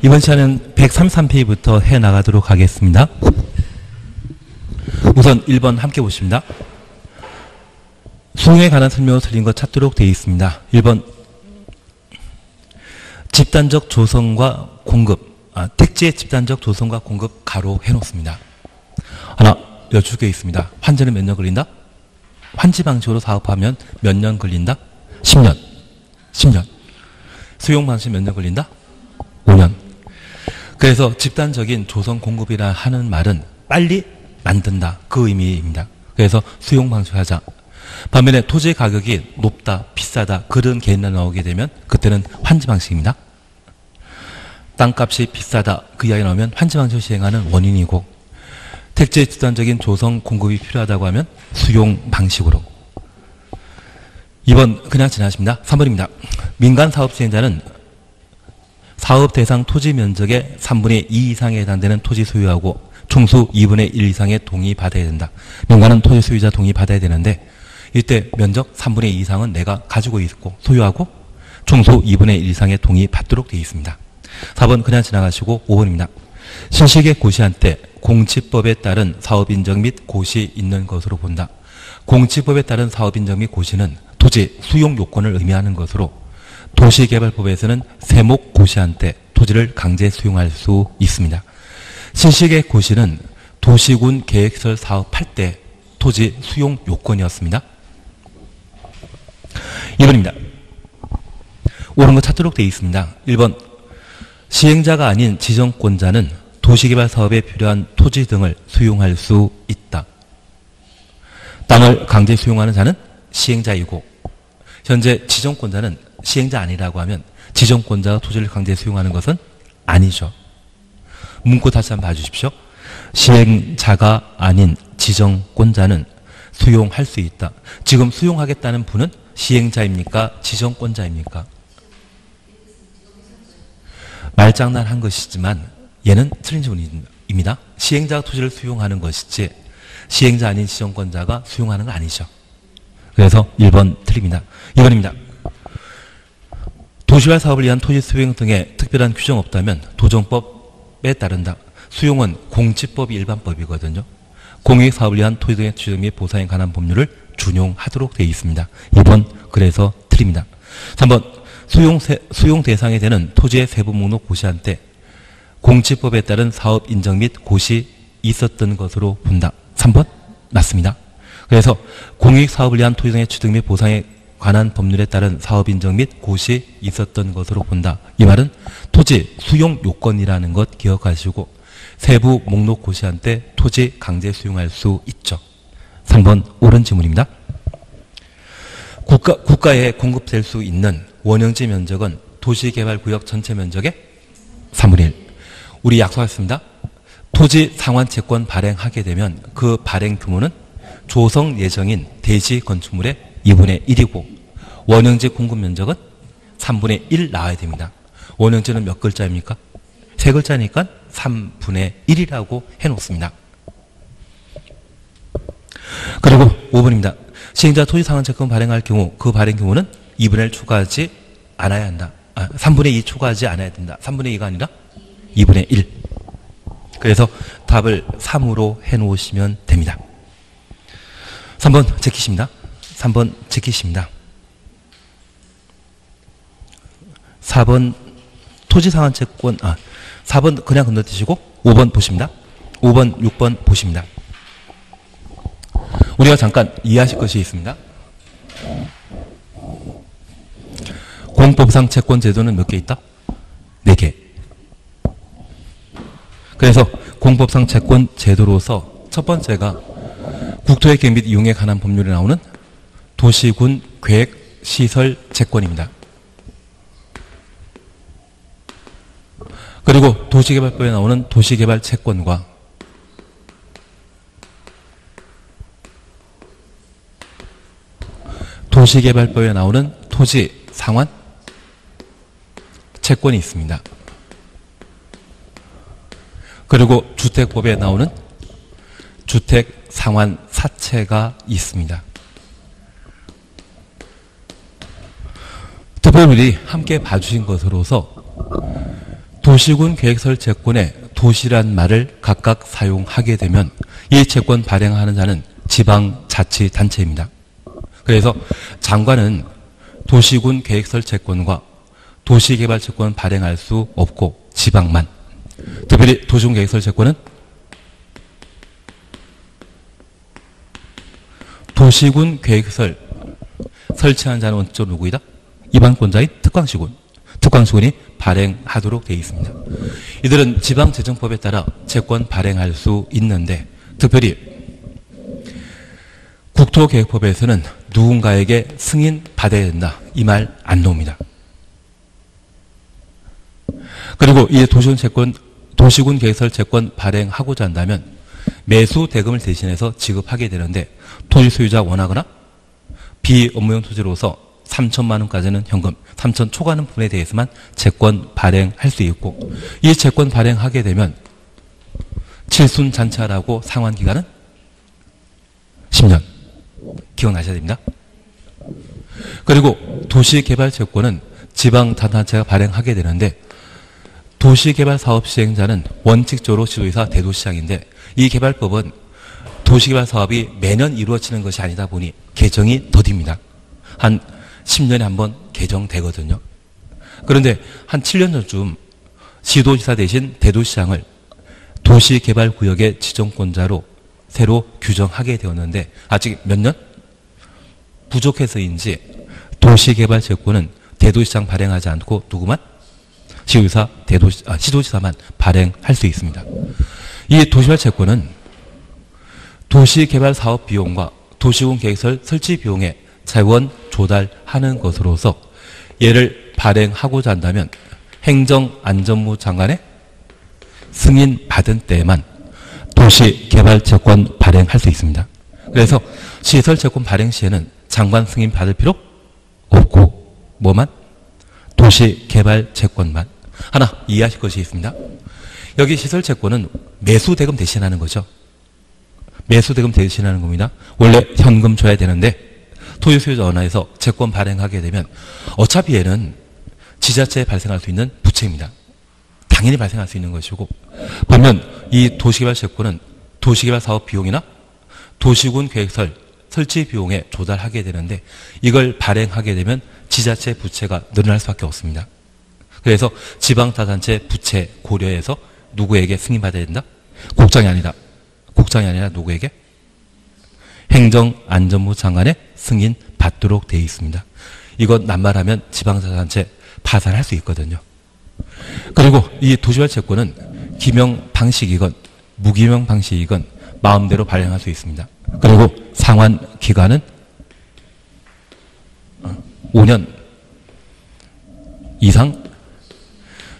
이번 시간은 133페이지부터 해나가도록 하겠습니다. 우선 1번 함께 보십니다. 수능에 관한 설명을 드린 것 찾도록 되어 있습니다. 1번 집단적 조성과 공급, 택지의 집단적 조성과 공급 가로 해놓습니다. 하나, 12개 있습니다. 환지는 몇 년 걸린다? 환지 방식으로 사업하면 몇 년 걸린다? 10년. 10년. 수용 방식 몇 년 걸린다? 5년. 그래서 집단적인 조성 공급이라 하는 말은 빨리 만든다, 그 의미입니다. 그래서 수용 방식을 하자. 반면에 토지 가격이 높다, 비싸다 그런 개념이 나오게 되면 그때는 환지 방식입니다. 땅값이 비싸다 그 이야기 나오면 환지 방식을 시행하는 원인이고, 택지의 집단적인 조성 공급이 필요하다고 하면 수용 방식으로. 2번 그냥 지나십니다. 3번입니다. 민간 사업 시행자는 사업 대상 토지 면적의 3분의 2 이상에 해당되는 토지 소유하고 총수 2분의 1 이상의 동의 받아야 된다. 민간은 토지 소유자 동의 받아야 되는데 이때 면적 3분의 2 이상은 내가 가지고 있고 소유하고 총수 2분의 1 이상의 동의 받도록 되어 있습니다. 4번 그냥 지나가시고 5번입니다. 신식의 고시한 때 공치법에 따른 사업인정 및 고시 있는 것으로 본다. 공치법에 따른 사업인정 및 고시는 토지 수용 요건을 의미하는 것으로, 도시개발법에서는 세목 고시한 때 토지를 강제 수용할 수 있습니다. 신식의 고시는 도시군 계획설 사업할 때 토지 수용 요건이었습니다. 2번입니다. 옳은 거 찾도록 되어 있습니다. 1번 시행자가 아닌 지정권자는 도시개발 사업에 필요한 토지 등을 수용할 수 있다. 땅을 강제 수용하는 자는 시행자이고, 현재 지정권자는 시행자 아니라고 하면 지정권자가 토지를 강제 수용하는 것은 아니죠. 문구 다시 한번 봐주십시오. 시행자가 아닌 지정권자는 수용할 수 있다. 지금 수용하겠다는 분은 시행자입니까? 지정권자입니까? 말장난한 것이지만 얘는 틀린 질문입니다. 시행자가 토지를 수용하는 것이지 시행자 아닌 지정권자가 수용하는 건 아니죠. 그래서 1번 틀립니다. 2번입니다. 도시화 사업을 위한 토지 수용 등에 특별한 규정 없다면 도정법에 따른다. 수용은 공치법이 일반법이거든요. 공익사업을 위한 토지 등의 취득 및 보상에 관한 법률을 준용하도록 되어 있습니다. 2번 그래서 틀립니다. 3번 수용 대상이 되는 토지의 세부 목록 고시한 때 공치법에 따른 사업 인정 및 고시 있었던 것으로 본다. 3번 맞습니다. 그래서 공익사업을 위한 토지 등의 취득 및 보상에 관한 법률에 따른 사업 인정 및 고시 있었던 것으로 본다. 이 말은 토지 수용 요건이라는 것 기억하시고 세부 목록 고시한 때 토지 강제 수용할 수 있죠. 3번 옳은 지문입니다. 국가에 공급될 수 있는 원형지 면적은 도시개발구역 전체 면적의 3분의 1. 우리 약속했습니다. 토지 상환채권 발행하게 되면 그 발행 규모는 조성 예정인 대지 건축물의 2분의 1이고 원형지 공급 면적은 3분의 1 나와야 됩니다. 원형지는 몇 글자입니까? 세 글자니까 3분의 1이라고 해놓습니다. 그리고 5번입니다. 시행자 토지 상환채권 발행할 경우 그 발행 규모는 2분의 1 초과하지 않아야 한다. 3분의 2 초과하지 않아야 된다. 3분의 2가 아니라 2분의 1. 그래서 답을 3으로 해놓으시면 됩니다. 3번 지키십니다. 3번 지키십니다. 4번 토지 상환채권, 4번 그냥 건너뛰시고 5번 보십니다. 5번, 6번 보십니다. 우리가 잠깐 이해하실 것이 있습니다. 공법상 채권 제도는 몇 개 있다? 4개. 그래서 공법상 채권 제도로서 첫 번째가 국토의 계획 및 이용에 관한 법률에 나오는 도시군 계획 시설 채권입니다. 그리고 도시개발법에 나오는 도시개발 채권과 도시개발법에 나오는 토지 상환 채권이 있습니다. 그리고 주택법에 나오는 주택 상환 사채가 있습니다. 특별히 함께 봐주신 것으로서 도시군 계획설 채권에 도시란 말을 각각 사용하게 되면 이 채권 발행하는 자는 지방자치단체입니다. 그래서 장관은 도시군 계획설 채권과 도시개발 채권 발행할 수 없고 지방만, 특별히 도시군 계획설 채권은 도시군 계획설 설치한 자는 원칙적으로 누구이다? 이방권자인 특광시군. 특광시군이 발행하도록 되어 있습니다. 이들은 지방재정법에 따라 채권 발행할 수 있는데, 특별히 국토계획법에서는 누군가에게 승인 받아야 된다, 이 말 안 나옵니다. 그리고 이 도시군 계획설 채권 발행하고자 한다면 매수 대금을 대신해서 지급하게 되는데, 토지 소유자 원하거나 비업무용 토지로서 3천만 원까지는 현금, 3천 초과하는 부분에 대해서만 채권 발행할 수 있고, 이 채권 발행하게 되면 칠순잔치하라고 상환 기간은 10년. 기억나셔야 됩니다. 그리고 도시개발 채권은 지방자치단체가 발행하게 되는데, 도시개발 사업 시행자는 원칙적으로 지도이사 대도시장인데, 이 개발법은 도시개발 사업이 매년 이루어지는 것이 아니다 보니 개정이 더딥니다. 한 10년에 한 번 개정되거든요. 그런데 한 7년 전쯤 시도지사 대신 대도시장을 도시개발구역의 지정권자로 새로 규정하게 되었는데, 아직 몇 년? 부족해서인지 도시개발 채권은 대도시장 발행하지 않고 누구만? 시도지사만 발행할 수 있습니다. 이 도시개발 채권은 도시개발 사업 비용과 도시군 계획설 설치 비용에 자원 조달하는 것으로서 얘를 발행하고자 한다면 행정안전부 장관의 승인 받은 때에만 도시개발 채권 발행할 수 있습니다. 그래서 시설 채권 발행 시에는 장관 승인 받을 필요 없고 뭐만? 도시개발 채권만. 하나 이해하실 것이 있습니다. 여기 시설 채권은 매수 대금 대신하는 거죠. 매수 대금 대신하는 겁니다. 원래 현금 줘야 되는데 토지 소유자 원화에서 채권 발행하게 되면 어차피 얘는 지자체에 발생할 수 있는 부채입니다. 당연히 발생할 수 있는 것이고, 반면 이 도시개발 채권은 도시개발 사업 비용이나 도시군 계획설 설치 비용에 조달하게 되는데, 이걸 발행하게 되면 지자체 부채가 늘어날 수밖에 없습니다. 그래서 지방자치단체 부채 고려해서 누구에게 승인받아야 된다? 국장이 아니라 누구에게? 행정안전부 장관의 승인 받도록 되어 있습니다. 이건 남발하면 지방자치단체 파산할 수 있거든요. 그리고 이 도시개발 채권은 기명 방식이건 무기명 방식이건 마음대로 발행할 수 있습니다. 그리고 상환 기간은 5년 이상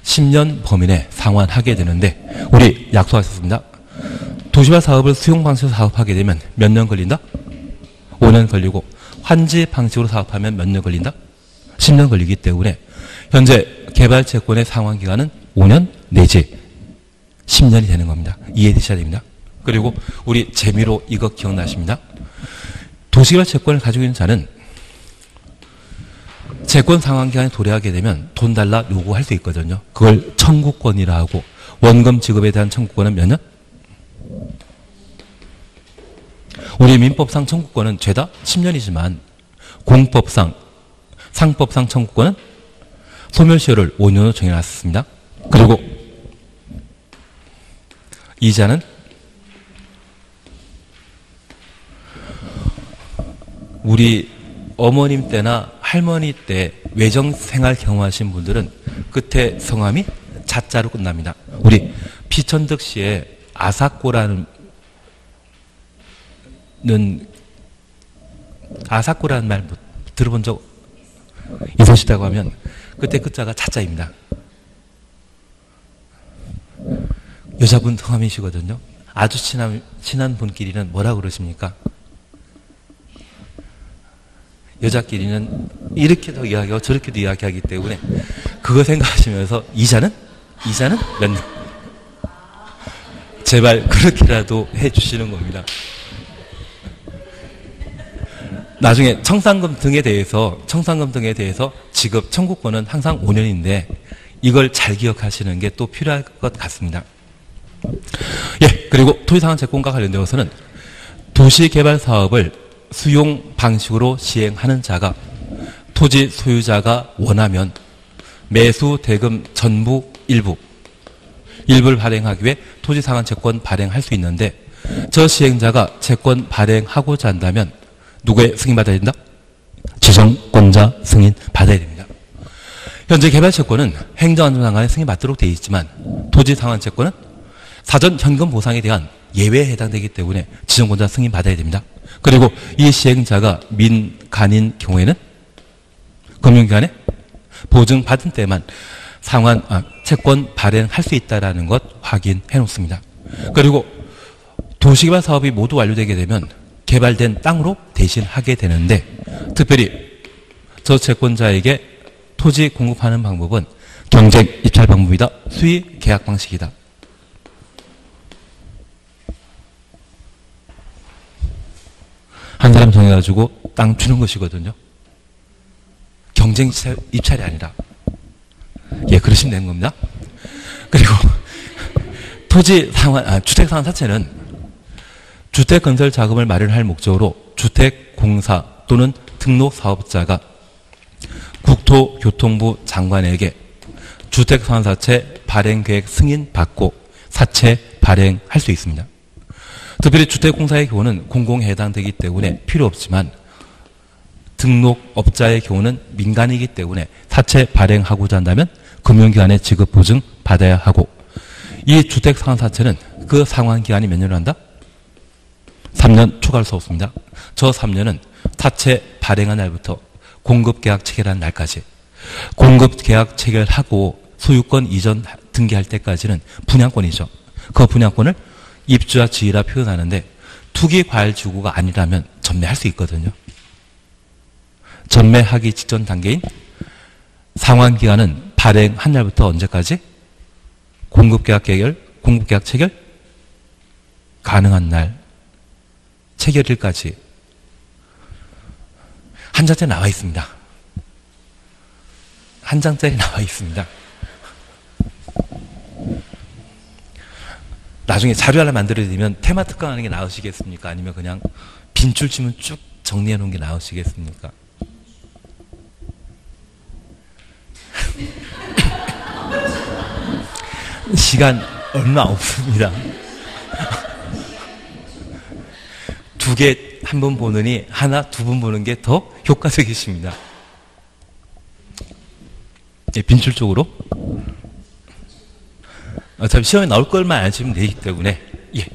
10년 범위 내 상환하게 되는데, 우리 약속하셨습니다. 도시발 사업을 수용 방식으로 사업하게 되면 몇 년 걸린다? 5년 걸리고, 환지 방식으로 사업하면 몇 년 걸린다? 10년 걸리기 때문에 현재 개발 채권의 상환 기간은 5년 내지 10년이 되는 겁니다. 이해되셔야 됩니다. 그리고 우리 재미로 이거 기억나십니다. 도시개발 채권을 가지고 있는 자는 채권 상환 기간에 도래하게 되면 돈 달라 요구할 수 있거든요. 그걸 청구권이라 하고, 원금 지급에 대한 청구권은 몇 년? 우리 민법상 청구권은 죄다 10년이지만 공법상, 상법상 청구권은 소멸시효를 5년으로 정해놨습니다. 그리고 이자는 우리 어머님 때나 할머니 때 외정생활 경험하신 분들은 끝에 성함이 자자로 끝납니다. 우리 피천득 씨의 아사코라는 말 들어본 적 있으시다고 하면 그때 끝자가 자자입니다. 여자분 성함이시거든요. 아주 친한 분끼리는 뭐라고 그러십니까? 여자끼리는 이렇게도 이야기하고 저렇게도 이야기하기 때문에 그거 생각하시면서 이자는 몇 년? 제발 그렇게라도 해주시는 겁니다. 나중에 청산금 등에 대해서 지급 청구권은 항상 5년인데 이걸 잘 기억하시는 게 또 필요할 것 같습니다. 예, 그리고 토지상환 채권과 관련되어서는 도시개발 사업을 수용 방식으로 시행하는 자가 토지 소유자가 원하면 매수 대금 전부 일부를 발행하기 위해 토지상환 채권 발행할 수 있는데 저 시행자가 채권 발행하고자 한다면 누구의 승인 받아야 된다? 지정권자 승인 받아야 됩니다. 현재 개발채권은 행정안전장관의 승인 받도록 되어 있지만 토지상환채권은 사전 현금 보상에 대한 예외에 해당되기 때문에 지정권자 승인 받아야 됩니다. 그리고 이 시행자가 민간인 경우에는 금융기관에 보증받은 때만 채권 발행할 수 있다는 것 확인해 놓습니다. 그리고 도시개발 사업이 모두 완료되게 되면 개발된 땅으로 대신하게 되는데 특별히 저 채권자에게 토지 공급하는 방법은 경쟁 입찰 방법이다, 수의 계약 방식이다. 한 사람 정해가지고 땅 주는 것이거든요. 경쟁 입찰이 아니라. 예, 그러시면 되는 겁니다. 그리고 주택상환 사채는 주택 건설 자금을 마련할 목적으로 주택 공사 또는 등록 사업자가 국토교통부 장관에게 주택상환 사채 발행 계획 승인 받고 사채 발행할 수 있습니다. 특별히 주택공사의 경우는 공공에 해당되기 때문에 필요 없지만 등록업자의 경우는 민간이기 때문에 사채 발행하고자 한다면 금융기관의 지급 보증 받아야 하고 이 주택상환 사채는 그 상환 기한이 몇 년을 한다? 3년 초과할 수 없습니다. 저 3년은 사채 발행한 날부터 공급계약 체결한 날까지 공급계약 체결하고 소유권 이전 등기할 때까지는 분양권이죠. 그 분양권을 입주와 지위라 표현하는데 투기과열지구가 아니라면 전매할 수 있거든요. 전매하기 직전 단계인 상환기간은 발행한 날부터 언제까지? 공급계약 체결 가능한 날 체결일까지 한 장짜리 나와 있습니다. 한 장짜리 나와 있습니다. 나중에 자료 하나 만들어드리면 테마 특강하는 게 나으시겠습니까? 아니면 그냥 빈줄 치면 쭉 정리해 놓은 게 나으시겠습니까? 시간 얼마 없습니다. 두 개 한 번 보느니 하나, 두 번 보는 게 더 효과적이십니다. 예, 빈출 쪽으로. 어차피 시험에 나올 것만 아시면 되기 때문에. 예.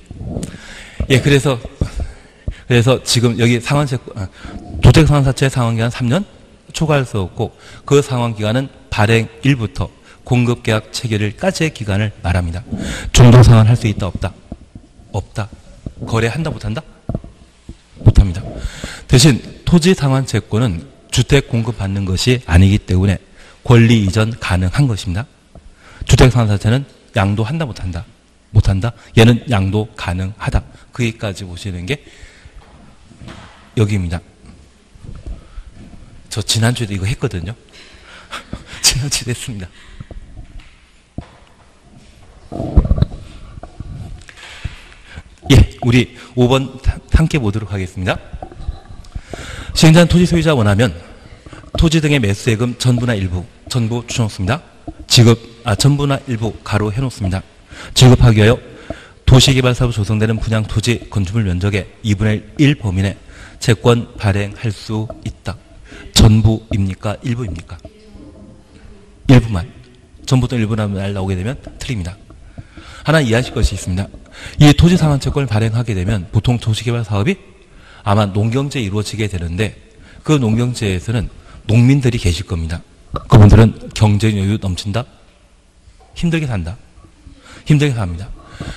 예, 그래서 지금 여기 도택상환사채 상환기간 3년 초과할 수 없고 그 상환기간은 발행일부터 공급계약 체결일까지의 기간을 말합니다. 중도상환할 수 있다, 없다? 없다. 거래한다, 못한다? 못합니다. 대신 토지상환채권은 주택 공급받는 것이 아니기 때문에 권리 이전 가능한 것입니다. 주택상환사채는 양도한다, 못한다? 못한다. 얘는 양도 가능하다. 거기까지 보시는 게 여기입니다. 저 지난주에도 이거 했거든요. 지난주에도 했습니다. 예, 우리 5번 함께 보도록 하겠습니다. 시행자는 토지 소유자 원하면 토지 등의 매수세금 전부나 일부, 전부 추정했습니다. 전부나 일부 가로 해놓습니다. 지급하기 위하여 도시개발사업으로 조성되는 분양 토지 건축물 면적의 2분의 1 범위 내 채권 발행할 수 있다. 전부입니까? 일부입니까? 일부만. 전부 또는 일부만 나오게 되면 틀립니다. 하나 이해하실 것이 있습니다. 이 토지상환채권을 발행하게 되면 보통 도시개발 사업이 아마 농경제에 이루어지게 되는데 그 농경제에서는 농민들이 계실 겁니다. 그분들은 경제적 여유 넘친다? 힘들게 산다. 힘들게 삽니다.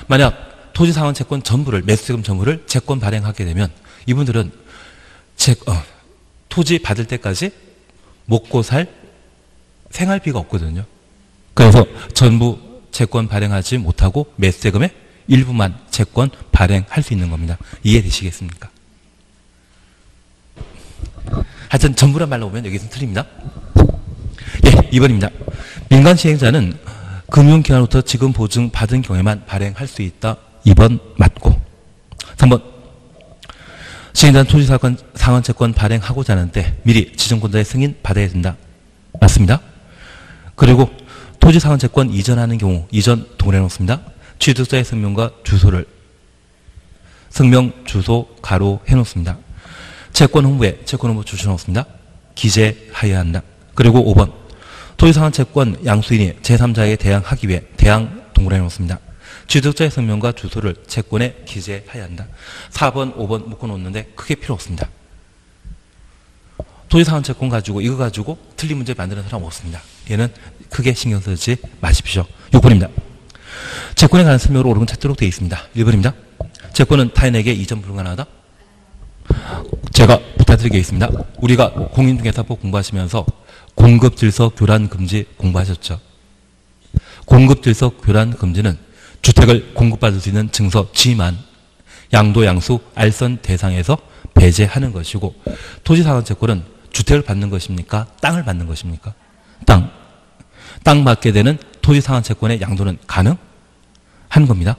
만약 토지상환채권 전부를, 매수세금 전부를 채권 발행하게 되면 이분들은 토지 받을 때까지 먹고 살 생활비가 없거든요. 그래서 전부 채권 발행하지 못하고 매수세금의 일부만 채권 발행할 수 있는 겁니다. 이해되시겠습니까? 하여튼 전부란 말로 보면 여기서는 틀립니다. 예, 2번입니다. 민간 시행자는 금융기관으로부터 지금 보증 받은 경우에만 발행할 수 있다. 2번 맞고. 3번. 시행자는 토지사건, 상환채권 발행하고자 하는데 미리 지정권자의 승인 받아야 된다. 맞습니다. 그리고 토지상환채권 이전하는 경우 이전 동일해 놓습니다. 취득자의 성명과 주소를 성명, 주소, 가로 해놓습니다. 채권 홍보에 채권 홍보 주소 넣습니다. 기재하여야 한다. 그리고 5번. 토지상환채권 양수인이 제3자에게 대항하기 위해 대항 동그라미 놓습니다. 취득자의 성명과 주소를 채권에 기재하여야 한다. 4번, 5번 묶어놓는데 크게 필요 없습니다. 토지상환채권 가지고 이거 가지고 틀린 문제 만드는 사람 없습니다. 얘는 크게 신경 쓰지 마십시오. 6번입니다. 채권에 관한 설명으로 오른 건 찾도록 되어 있습니다. 1번입니다. 채권은 타인에게 이전 불가능하다. 제가 부탁드리겠습니다. 우리가 공인중개사법 공부하시면서 공급질서 교란 금지 공부하셨죠. 공급질서 교란 금지는 주택을 공급받을 수 있는 증서지만 양도 양수 알선 대상에서 배제하는 것이고, 토지상환채권은 주택을 받는 것입니까? 땅을 받는 것입니까? 땅. 땅 받게 되는 토지상환채권의 양도는 가능한 겁니다.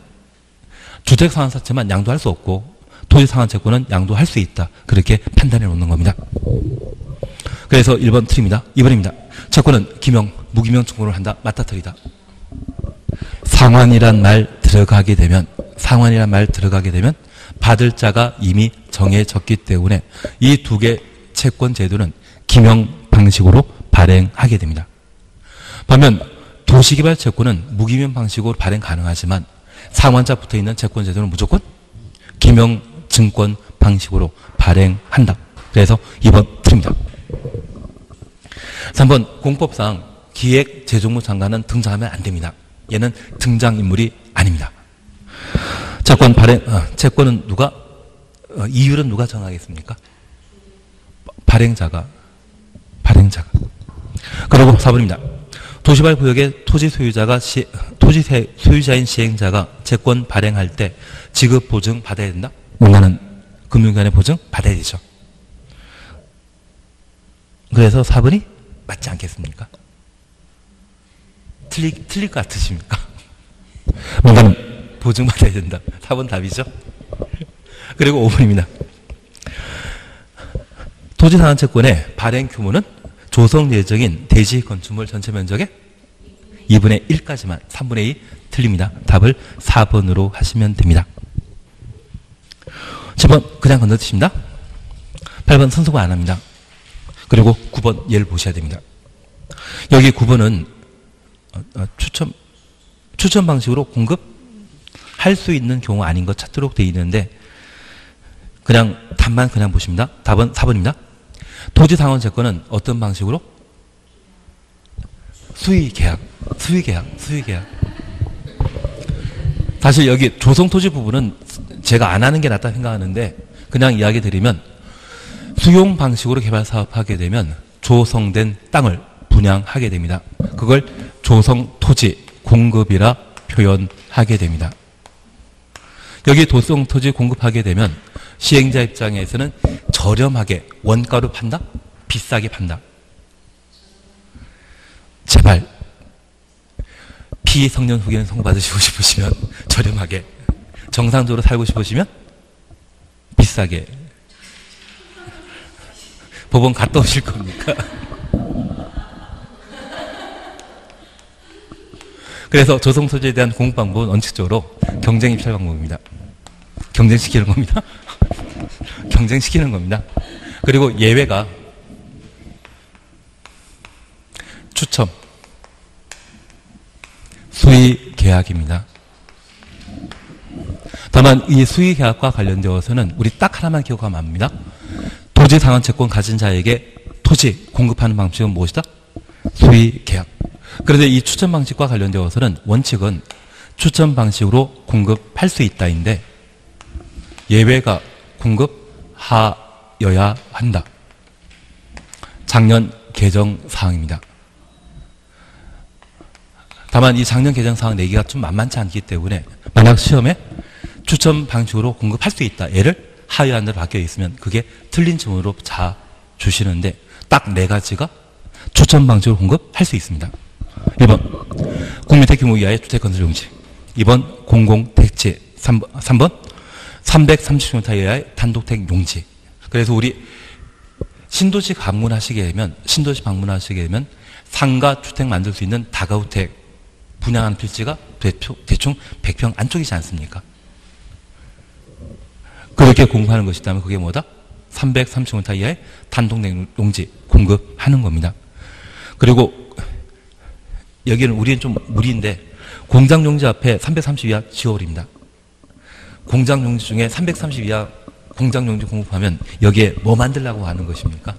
주택상환사채만 양도할 수 없고 토지상환채권은 양도할 수 있다. 그렇게 판단해 놓는 겁니다. 그래서 1번 틀립니다. 2번입니다. 채권은 기명, 무기명 청구를 한다. 맞다 틀리다. 상환이란 말 들어가게 되면 받을 자가 이미 정해졌기 때문에 이 두 개 채권 제도는 기명 방식으로 발행하게 됩니다. 반면 도시개발 채권은 무기명 방식으로 발행 가능하지만 상환자 붙어있는 채권 제도는 무조건 기명 증권 방식으로 발행한다. 그래서 2번 틀립니다. 3번. 공법상 기획재정부 장관은 등장하면 안 됩니다. 얘는 등장인물이 아닙니다. 채권 발행, 채권은 누가, 이율은 누가 정하겠습니까? 발행자가. 그리고 4번입니다. 도시발 구역의 토지 소유자인 시행자가 채권 발행할 때 지급 보증 받아야 된다? 나는 금융기관의 보증 받아야 되죠. 그래서 4번이 맞지 않겠습니까? 틀릴 것 같으십니까? 뭔가는 보증 받아야 된다. 4번 답이죠. 그리고 5번입니다. 토지상환채권의 발행 규모는 조성 예정인 대지 건축물 전체 면적의 2분의 1까지만, 3분의 2 틀립니다. 답을 4번으로 하시면 됩니다. 7번 그냥 건너뛰십니다. 8번 선수가 안 합니다. 그리고 9번 예를 보셔야 됩니다. 여기 9번은 추첨 방식으로 공급할 수 있는 경우 아닌 것 찾도록 되어 있는데 그냥 답만 그냥 보십니다. 답은 4번입니다. 토지상환채권은 어떤 방식으로? 수의계약. 사실 여기 조성토지 부분은 제가 안 하는 게 낫다 생각하는데 그냥 이야기 드리면 수용 방식으로 개발사업하게 되면 조성된 땅을 분양하게 됩니다. 그걸 조성토지 공급이라 표현하게 됩니다. 여기 조성토지 공급하게 되면 시행자 입장에서는 저렴하게 원가로 판다? 비싸게 판다? 제발 피성년 후견 선고받으시고 싶으시면 저렴하게, 정상적으로 살고 싶으시면 비싸게. 법원 갔다 오실 겁니까? 그래서 조성토지에 대한 공급방법은 원칙적으로 경쟁 입찰 방법입니다. 경쟁시키는 겁니다. 그리고 예외가 추첨, 수의계약입니다. 다만 이 수의계약과 관련되어서는 우리 딱 하나만 기억하면 압니다. 토지상환채권 가진 자에게 토지 공급하는 방식은 무엇이다? 수의계약. 그런데 이 추첨 방식과 관련되어서는 원칙은 추첨 방식으로 공급할 수 있다인데 예외가 공급하여야 한다. 작년 개정 사항입니다. 다만 이 작년 개정 사항 내기가 좀 만만치 않기 때문에 만약 시험에 추첨 방식으로 공급할 수 있다. 얘를 하여야 한다로 바뀌어 있으면 그게 틀린 점으로 자 주시는데 딱 네 가지가 초점 방식으로 공급할 수 있습니다. 1번 국민대규모 이하의 주택건설 용지, 2번 공공택지, 3번 330m 이하의 단독택 용지. 그래서 우리 신도시 방문하시게 되면, 상가 주택 만들 수 있는 다가구택 분양하는 필지가 대충 100평 안쪽이지 않습니까? 그렇게 공급하는 것이라면 그게 뭐다? 330m 이하의 단독택 용지 공급하는 겁니다. 그리고 여기는 우리는 좀 무리인데 공장 용지 앞에 330 이하 지워버립니다. 공장 용지 중에 330 이하 공장 용지 공급하면 여기에 뭐 만들려고 하는 것입니까?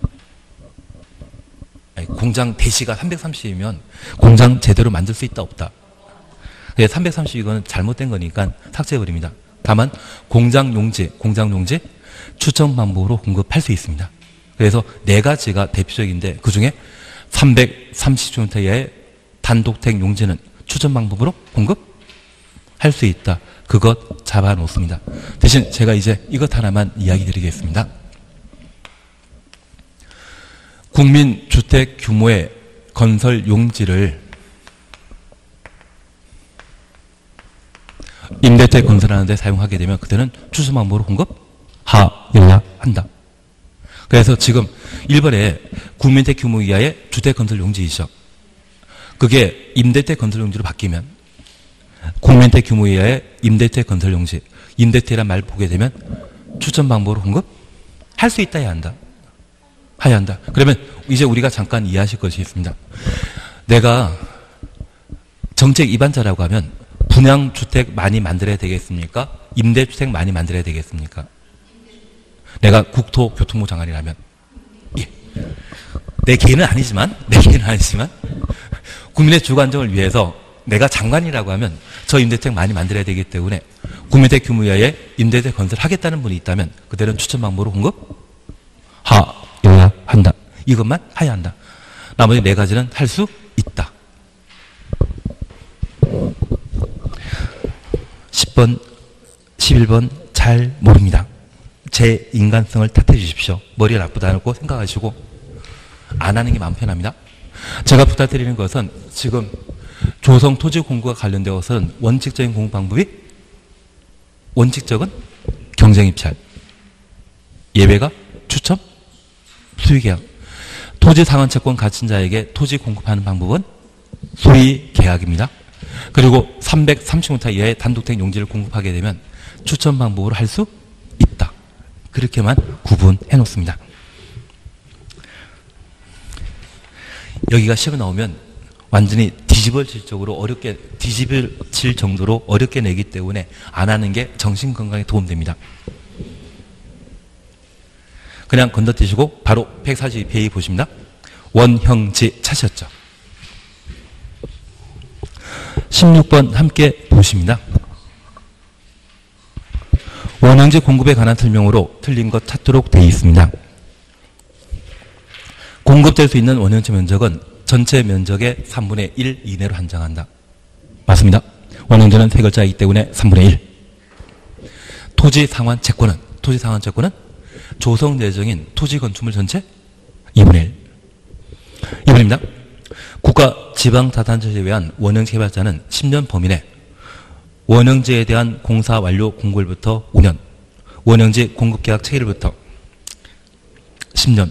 아니, 공장 대시가 330이면 공장 제대로 만들 수 있다 없다. 330 이거는 잘못된 거니까 삭제해버립니다. 다만 공장 용지 추천 방법으로 공급할 수 있습니다. 그래서 네 가지가 대표적인데 그중에 330m 이하의 단독택 용지는 추천 방법으로 공급할 수 있다. 그것 잡아놓습니다. 대신 제가 이제 이것 하나만 이야기 드리겠습니다. 국민주택 규모의 건설 용지를 임대주택 건설하는 데 사용하게 되면 그때는 추천 방법으로 공급하여야 한다. 그래서 지금 1번에 국민주택 규모 이하의 주택 건설 용지이죠. 그게 임대주택 건설 용지로 바뀌면 국민주택 규모 이하의 임대주택 건설 용지, 임대주택이란 말 보게 되면 추천 방법으로 공급할 수 있다 해야 한다. 그러면 이제 우리가 잠깐 이해하실 것이 있습니다. 내가 정책 입안자라고 하면 분양주택 많이 만들어야 되겠습니까? 임대주택 많이 만들어야 되겠습니까? 내가 국토교통부 장관이라면, 예. 내 개인은 아니지만 국민의 주관정을 위해서 내가 장관이라고 하면 저 임대주택 많이 만들어야 되기 때문에 국민주택 규모 이하의 임대주택 건설하겠다는 분이 있다면 그들은 추천 방법으로 공급하여야 한다. 이것만 해야 한다. 나머지 네 가지는 할 수 있다. 10번, 11번 잘 모릅니다. 제 인간성을 탓해 주십시오. 머리가 나쁘다고 생각하시고 안 하는 게 마음 편합니다. 제가 부탁드리는 것은 지금 조성 토지 공급과 관련되어서는 원칙적인 공급 방법이 원칙적은 경쟁 입찰, 예외가 추첨, 수의계약. 토지 상환 채권 가진 자에게 토지 공급하는 방법은 수의계약입니다. 그리고 330m 이하의 단독택 용지를 공급하게 되면 추첨 방법으로 할 수 있다. 그렇게만 구분해 놓습니다. 여기가 시험 나오면 완전히 뒤집어질 정도로 어렵게 내기 때문에 안 하는 게 정신건강에 도움됩니다. 그냥 건너뛰시고 바로 142페이지 보십니다. 원형지 찾으셨죠? 16번 함께 보십니다. 원형지 공급에 관한 설명으로 틀린 것 찾도록 되어 있습니다. 공급될 수 있는 원형지 면적은 전체 면적의 3분의 1 이내로 한정한다. 맞습니다. 원형지는 세 글자이기 때문에 3분의 1. 토지 상환 채권은 조성 예정인 토지 건축물 전체 2분의 1. 2분입니다. 국가 지방자산을 제외한 원형지 개발자는 10년 범위 내 원형지에 대한 공사 완료 공고일부터 5년, 원형지 공급계약 체결일부터 10년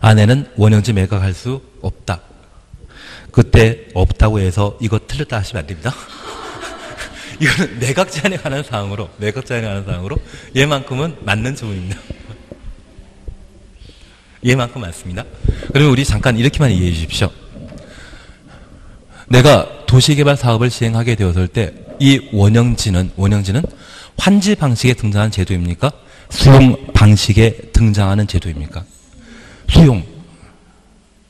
안에는 원형지 매각할 수 없다. 그때 없다고 해서 이거 틀렸다 하시면 안 됩니다. 이거는 매각 제한에 관한 사항으로, 얘만큼은 맞는 조문입니다. 얘만큼 맞습니다. 그러면 우리 잠깐 이렇게만 이해해 주십시오. 내가 도시개발 사업을 시행하게 되었을 때 이 원형지는 환지 방식에 등장하는 제도입니까? 수용 방식에 등장하는 제도입니까?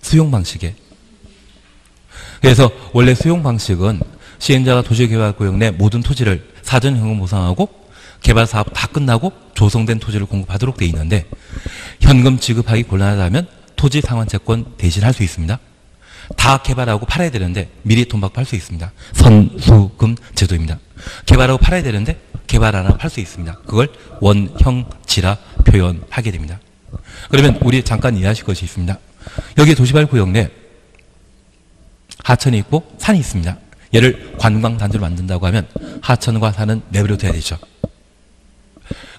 수용 방식에. 그래서 원래 수용 방식은 시행자가 도시개발구역 내 모든 토지를 사전 현금 보상하고 개발사업 다 끝나고 조성된 토지를 공급하도록 되어 있는데 현금 지급하기 곤란하다면 토지 상환 채권 대신 할 수 있습니다. 다 개발하고 팔아야 되는데 미리 돈 받고 팔 수 있습니다. 선수금 제도입니다. 개발하고 팔아야 되는데 개발 안 하고 팔 수 있습니다. 그걸 원형지라 표현하게 됩니다. 그러면 우리 잠깐 이해하실 것이 있습니다. 여기에 도시개발구역 내 하천이 있고 산이 있습니다. 얘를 관광단지로 만든다고 하면 하천과 산은 내버려 둬야 되죠.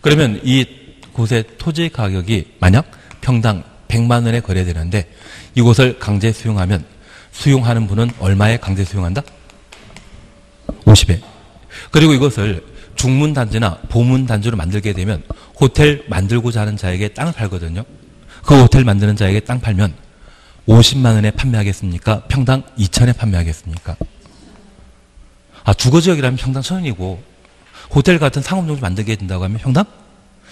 그러면 이곳의 토지 가격이 만약 평당 100만 원에 거래되는데 이곳을 강제 수용하면 수용하는 분은 얼마에 강제 수용한다? 50에. 그리고 이것을 중문단지나 보문단지로 만들게 되면 호텔 만들고자 하는 자에게 땅을 팔거든요. 그 호텔 만드는 자에게 땅 팔면 50만 원에 판매하겠습니까? 평당 2천에 판매하겠습니까? 아, 주거지역이라면 평당 1,000원이고 호텔 같은 상업용지 만들게 된다고 하면 평당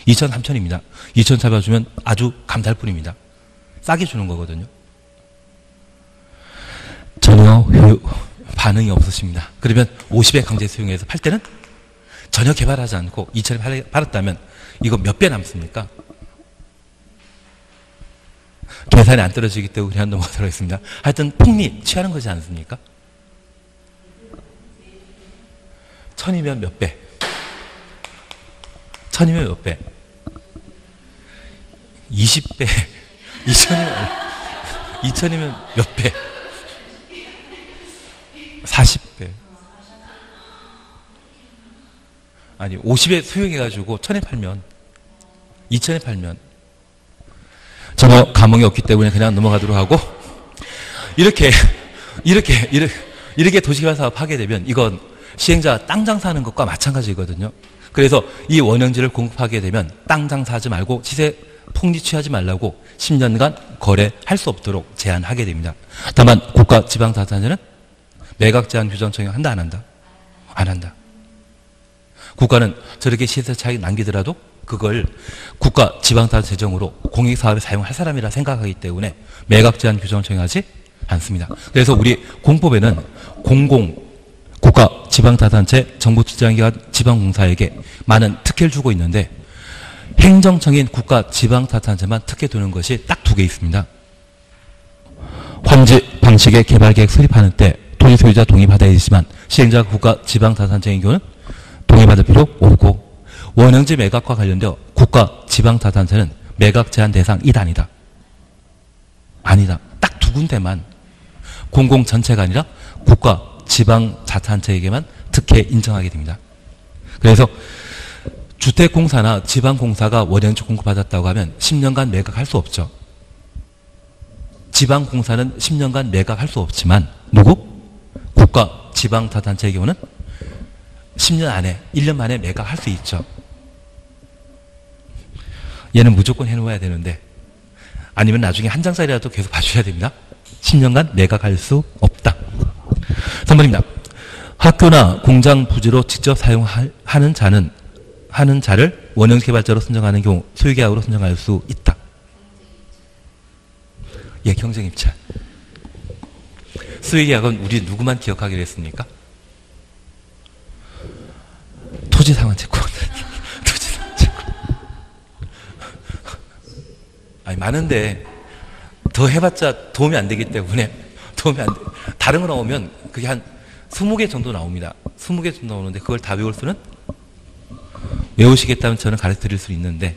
2천, 3천입니다. 2천 잡아주면 아주 감사할 뿐입니다. 싸게 주는 거거든요. 전혀 반응이 없으십니다. 그러면 50에 강제 수용해서 팔 때는 전혀 개발하지 않고 2천에 팔았다면 이거 몇 배 남습니까? 계산이 안 떨어지기 때문에 그냥 넘어가도록 하겠습니다. 하여튼 폭리 취하는 거지 않습니까? 1,000이면 몇 배? 1,000이면 몇 배? 20배. 2,000이면 몇 배? 40배. 아니, 50에 수용해가지고 1,000에 팔면, 2,000에 팔면, 전혀 감흥이 없기 때문에 그냥 넘어가도록 하고, 이렇게 도시개발 사업 하게 되면 이건 시행자가 땅 장사하는 것과 마찬가지거든요. 그래서 이 원형지를 공급하게 되면 땅 장사하지 말고 시세 폭리 취하지 말라고 10년간 거래할 수 없도록 제한하게 됩니다. 다만 국가 지방자치단체는 매각 제한 규정 적용한다, 안 한다? 안 한다. 국가는 저렇게 시세 차익 남기더라도 그걸 국가 지방자치 재정으로 공익사업에 사용할 사람이라 생각하기 때문에 매각 제한 규정을 적용하지 않습니다. 그래서 우리 공법에는 국가, 지방자치단체, 정부 주장기관, 지방공사에게 많은 특혜를 주고 있는데 행정청인 국가, 지방자치단체만 특혜 두는 것이 딱 2개 있습니다. 환지 방식의 개발계획 수립하는 때 토지 소유자 동의 받아야 되지만 시행자가 국가, 지방자치단체인 경우는 동의받을 필요 없고 원형지 매각과 관련되어 국가, 지방자치단체는 매각 제한 대상이다, 아니다? 아니다. 딱 2군데만 공공 전체가 아니라 국가, 지방자치단체에게만 특혜 인정하게 됩니다. 그래서 주택공사나 지방공사가 원형지 공급받았다고 하면 10년간 매각할 수 없죠. 지방공사는 10년간 매각할 수 없지만 누구? 국가, 지방자치단체의 경우는 10년 안에, 1년 만에 매각할 수 있죠. 얘는 무조건 해놓아야 되는데 아니면 나중에 한 장짜리라도 계속 봐줘야 됩니다. 10년간 매각할 수 없다. 3번입니다. 학교나 공장 부지로 직접 사용하는 자를 원형지 개발자로 선정하는 경우 소유계약으로 선정할 수 있다. 예, 경쟁입찰. 소유계약은 우리 누구만 기억하기로 했습니까? 토지상환채권. 토지상환채권. 아니, 많은데 더 해봤자 도움이 안 되기 때문에 도움이 안 돼. 다른 거 나오면 그게 한 20개 정도 나옵니다. 20개 정도 나오는데 그걸 다 외울 수는? 외우시겠다면 저는 가르쳐드릴 수 있는데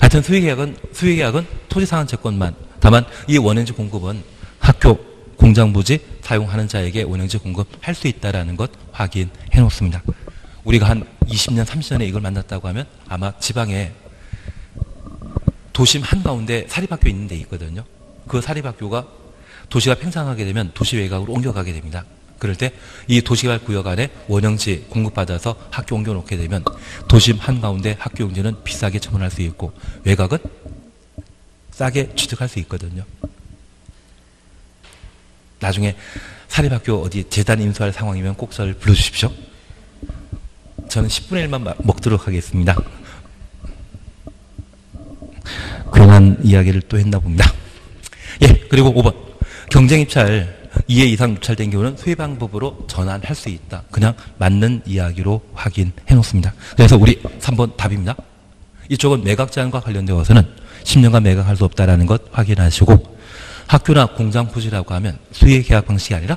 하여튼 수의계약은 토지상환채권만, 다만 이 원형지 공급은 학교, 공장부지 사용하는 자에게 원형지 공급할 수 있다는 것 확인해 놓습니다. 우리가 한 20년, 30년에 이걸 만났다고 하면 아마 지방에 도심 한가운데 사립학교 있는 데 있거든요. 그 사립학교가 도시가 팽창하게 되면 도시 외곽으로 옮겨가게 됩니다. 그럴 때 이 도시개발 구역 안에 원형지 공급받아서 학교 옮겨놓게 되면 도심 한가운데 학교 용지는 비싸게 처분할 수 있고 외곽은 싸게 취득할 수 있거든요. 나중에 사립학교 어디 재단 인수할 상황이면 꼭 저를 불러주십시오. 저는 10분의 1만 먹도록 하겠습니다. 괜한 이야기를 또 했나 봅니다. 예, 그리고 5번. 경쟁입찰 2회 이상 입찰된 경우는 수의 방법으로 전환할 수 있다. 그냥 맞는 이야기로 확인해 놓습니다. 그래서 우리 3번 답입니다. 이쪽은 매각 제한과 관련되어서는 10년간 매각할 수 없다는 것 확인하시고 학교나 공장 부지라고 하면 수의 계약 방식이 아니라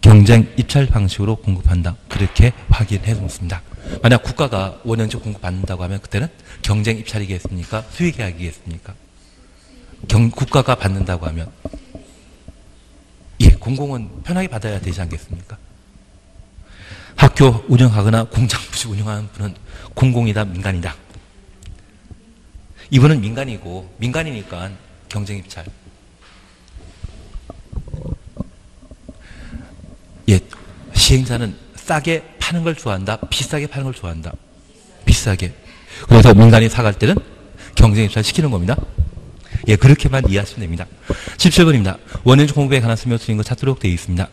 경쟁 입찰 방식으로 공급한다. 그렇게 확인해 놓습니다. 만약 국가가 원형지 공급받는다고 하면 그때는 경쟁 입찰이겠습니까? 수의 계약이겠습니까? 국가가 받는다고 하면 예, 공공은 편하게 받아야 되지 않겠습니까? 학교 운영하거나 공장 부지 운영하는 분은 공공이다 민간이다. 이분은 민간이고 민간이니까 경쟁이 잘. 예, 시행사는 싸게 파는 걸 좋아한다, 비싸게 파는 걸 좋아한다. 비싸게. 그래서 민간이 사갈 때는 경쟁 입찰 시키는 겁니다. 예, 그렇게만 이해하시면 됩니다. 17번입니다. 원인지 공부에 관한 설명 드린 거 찾도록 되어 있습니다.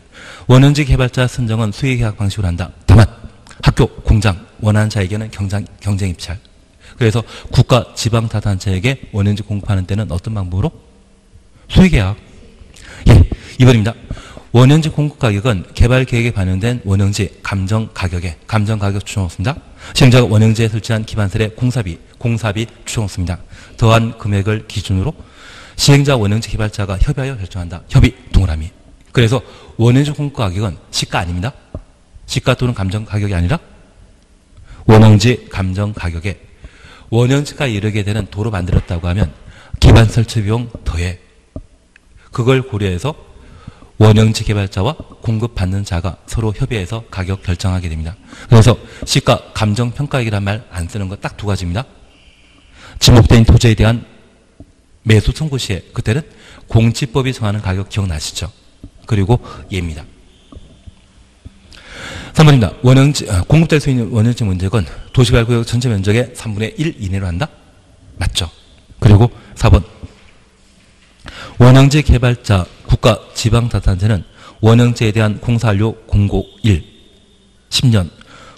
원인지 개발자 선정은 수의계약 방식으로 한다. 다만 학교, 공장, 원하는 자에게는 경쟁 입찰. 그래서 국가, 지방 타 단체에게 원인지 공급하는 때는 어떤 방법으로? 수의계약. 예, 2번입니다. 원형지 공급 가격은 개발 계획에 반영된 원형지 감정 가격 추정없습니다. 시행자가 원형지에 설치한 기반설의 공사비 추정없습니다. 더한 금액을 기준으로 시행자 원형지 개발자가 협의하여 결정한다. 협의 동그라미. 그래서 원형지 공급 가격은 시가 아닙니다. 시가 또는 감정 가격이 아니라 원형지 감정 가격에 원형지가 이르게 되는 도로 만들었다고 하면 기반 설치 비용 더해 그걸 고려해서 원형지 개발자와 공급받는 자가 서로 협의해서 가격 결정하게 됩니다. 그래서 시가 감정평가액이란 말 안 쓰는 거 딱 두 가지입니다. 지목된 토지에 대한 매수 청구 시에 그때는 공지법이 정하는 가격 기억나시죠? 그리고 예입니다. 3번입니다. 원형지 공급될 수 있는 원형지 면적은 도시개발구역 전체 면적의 3분의 1 이내로 한다? 맞죠? 그리고 4번. 원형지 개발자 국가 지방자치단체는 원형지에 대한 공사료 공고 1, 10년,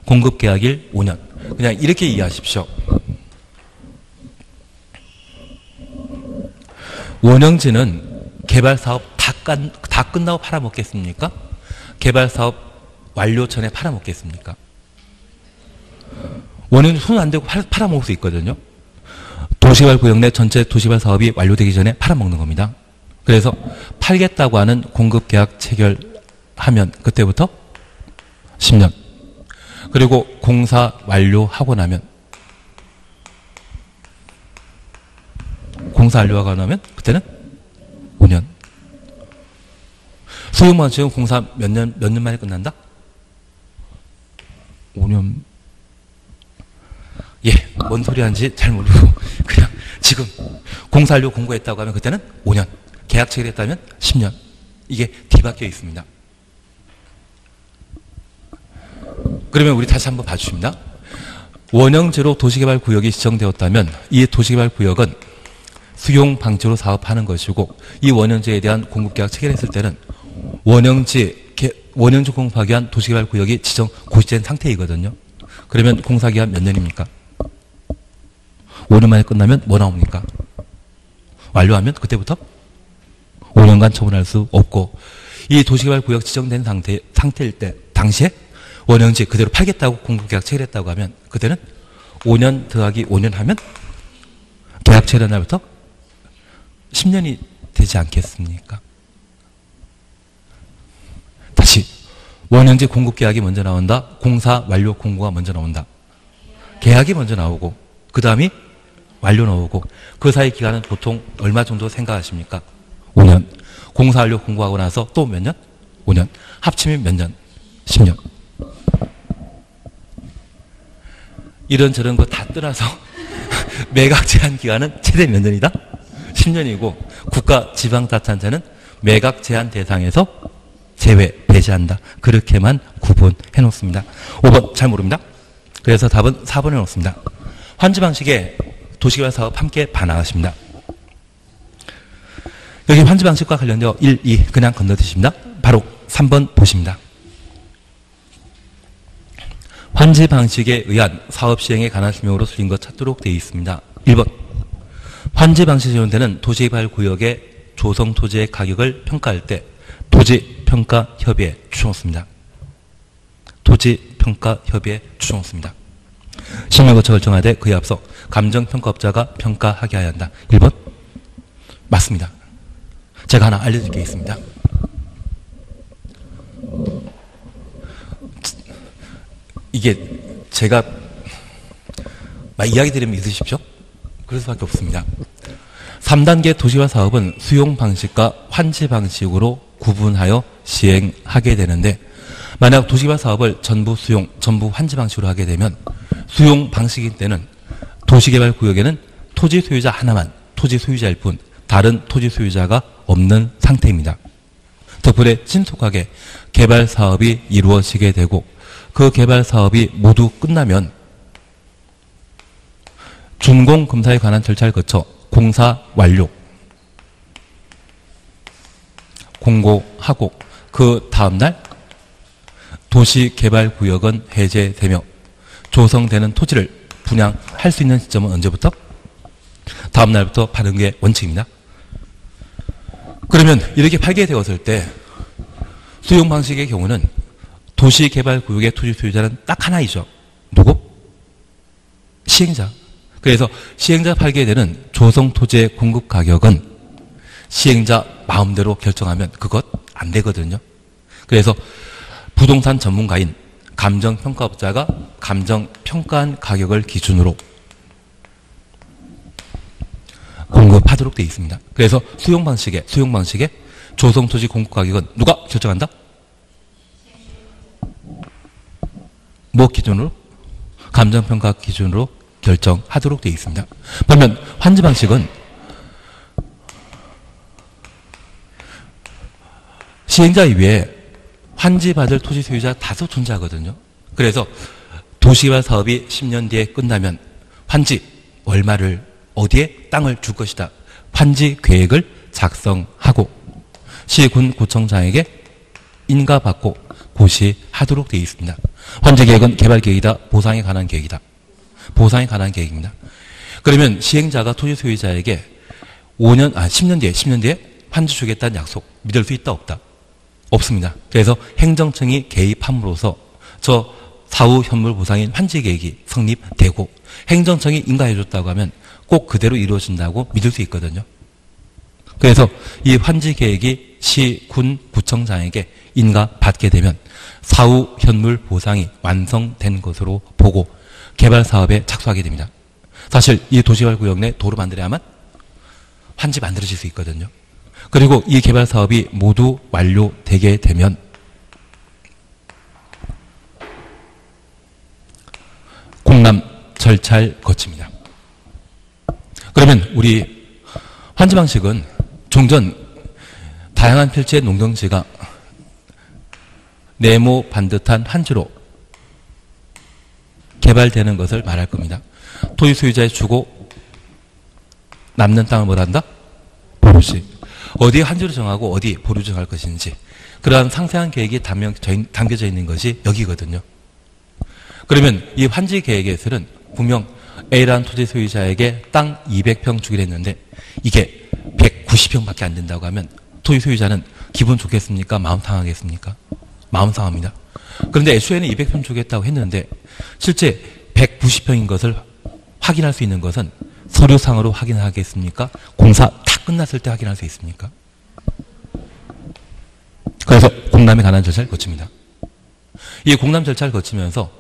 공급계약일 5년. 그냥 이렇게 이해하십시오. 원형지는 개발사업 다 끝나고 팔아먹겠습니까? 개발사업 완료 전에 팔아먹겠습니까? 원형지 손 안 대고 팔아먹을 수 있거든요. 도시개발구역 내 전체 도시개발사업이 완료되기 전에 팔아먹는 겁니다. 그래서 팔겠다고 하는 공급계약 체결하면 그때부터 10년. 그리고 공사 완료하고 나면 그때는 5년. 소유만 지금 공사 몇 년 만에 끝난다? 5년. 예, 뭔 소리 하는지 잘 모르고 그냥 지금 공사 완료 공고했다고 하면 그때는 5년. 계약 체결했다면 10년. 이게 뒤바뀌어 있습니다. 그러면 우리 다시 한번 봐주십니다. 원형제로 도시개발구역이 지정되었다면 이 도시개발구역은 수용 방지로 사업하는 것이고 이 원형제에 대한 공급계약 체결했을 때는 원형제 공급하기 위한 도시개발구역이 고시된 상태이거든요. 그러면 공사기간 몇 년입니까? 5년 만에 끝나면 뭐 나옵니까? 완료하면 그때부터 5년간 처분할 수 없고 이 도시개발구역 지정된 상태일 때 당시에 원형지 그대로 팔겠다고 공급계약 체결했다고 하면 그때는 5년 더하기 5년 하면 계약 체결한 날부터 10년이 되지 않겠습니까? 다시 원형지 공급계약이 먼저 나온다. 공사 완료 공고가 먼저 나온다. 계약이 먼저 나오고 그 다음이 완료 나오고 그 사이 기간은 보통 얼마 정도 생각하십니까? 5년. 공사 완료 공고하고 나서 또 몇 년? 5년. 합치면 몇 년? 10년. 이런저런 거 다 떠나서 매각 제한 기간은 최대 몇 년이다? 10년이고 국가 지방자치단체는 매각 제한 대상에서 제외, 배제한다. 그렇게만 구분해 놓습니다. 5번 잘 모릅니다. 그래서 답은 4번 해 놓습니다. 환지 방식에 도시개발 사업 함께 반영하십니다. 여기 환지 방식과 관련되어 1, 2 그냥 건너뛰십니다. 바로 3번 보십니다. 환지 방식에 의한 사업 시행에 관한 설명으로 틀린 것 찾도록 되어 있습니다. 1번 환지 방식에 적용되는 도시개발 구역의 조성 토지의 가격을 평가할 때 토지평가협의에 추정했습니다. 토지평가협의에 추정했습니다. 심의를 거쳐 결정하되 그에 앞서 감정평가업자가 평가하게 해야 한다. 1번 맞습니다. 제가 하나 알려드릴 게 있습니다. 이게 제가 막 이야기 드리면 믿으십시오. 그럴 수밖에 없습니다. 3단계 도시화 사업은 수용 방식과 환지 방식으로 구분하여 시행하게 되는데, 만약 도시화 사업을 전부 수용, 전부 환지 방식으로 하게 되면 수용 방식인 때는 도시개발구역에는 토지 소유자 하나만 토지 소유자일 뿐 다른 토지 소유자가 없는 상태입니다. 덕분에 신속하게 개발 사업이 이루어지게 되고, 그 개발 사업이 모두 끝나면 준공검사에 관한 절차를 거쳐 공사 완료 공고하고, 그 다음날 도시개발구역은 해제되며 조성되는 토지를 분양할 수 있는 시점은 언제부터? 다음날부터 받은 게 원칙입니다. 그러면 이렇게 발견되었을 때 수용 방식의 경우는 도시개발구역의 토지 소유자는 딱 하나이죠. 누구? 시행자. 그래서 시행자 발견되는 조성토지의 공급가격은 시행자 마음대로 결정하면 그것 안 되거든요. 그래서 부동산 전문가인 감정평가업자가 감정평가한 가격을 기준으로 공급하도록 되어 있습니다. 그래서 수용 방식의 조성토지 공급 가격은 누가 결정한다? 뭐 기준으로? 감정평가 기준으로 결정하도록 되어 있습니다. 반면 환지 방식은 시행자 이외에 환지 받을 토지 소유자 다수 존재하거든요. 그래서 도시화 사업이 10년 뒤에 끝나면 환지 얼마를 어디에 땅을 줄 것이다. 환지 계획을 작성하고 시군구청장에게 인가받고 고시하도록 되어 있습니다. 환지 계획은 개발 계획이다. 보상에 관한 계획이다. 보상에 관한 계획입니다. 그러면 시행자가 토지 소유자에게 10년 뒤에 환지 주겠다는 약속 믿을 수 있다 없다? 없습니다. 그래서 행정청이 개입함으로써 저 사후 현물 보상인 환지 계획이 성립되고 행정청이 인가해줬다고 하면 꼭 그대로 이루어진다고 믿을 수 있거든요. 그래서 이 환지 계획이 시, 군, 구청장에게 인가받게 되면 사후 현물 보상이 완성된 것으로 보고 개발 사업에 착수하게 됩니다. 사실 이 도시개발구역 내 도로 만들어야만 환지 만들어질 수 있거든요. 그리고 이 개발 사업이 모두 완료되게 되면 공람 절차를 거칩니다. 그러면 우리 환지 방식은 종전 다양한 필지의 농경지가 네모 반듯한 환지로 개발되는 것을 말할 겁니다. 토지 소유자에 주고 남는 땅을 뭘 한다? 보류시. 어디에 환지로 정하고 어디 보류 정할 것인지 그러한 상세한 계획이 담겨져 있는 것이 여기거든요. 그러면 이 환지 계획에서는 분명 A라는 토지 소유자에게 땅 200평 주기로 했는데 이게 190평밖에 안 된다고 하면 토지 소유자는 기분 좋겠습니까? 마음 상하겠습니까? 마음 상합니다. 그런데 애초에는 200평 주겠다고 했는데 실제 190평인 것을 확인할 수 있는 것은 서류상으로 확인하겠습니까? 공사 다 끝났을 때 확인할 수 있습니까? 그래서 공람에 관한 절차를 거칩니다. 이 공람 절차를 거치면서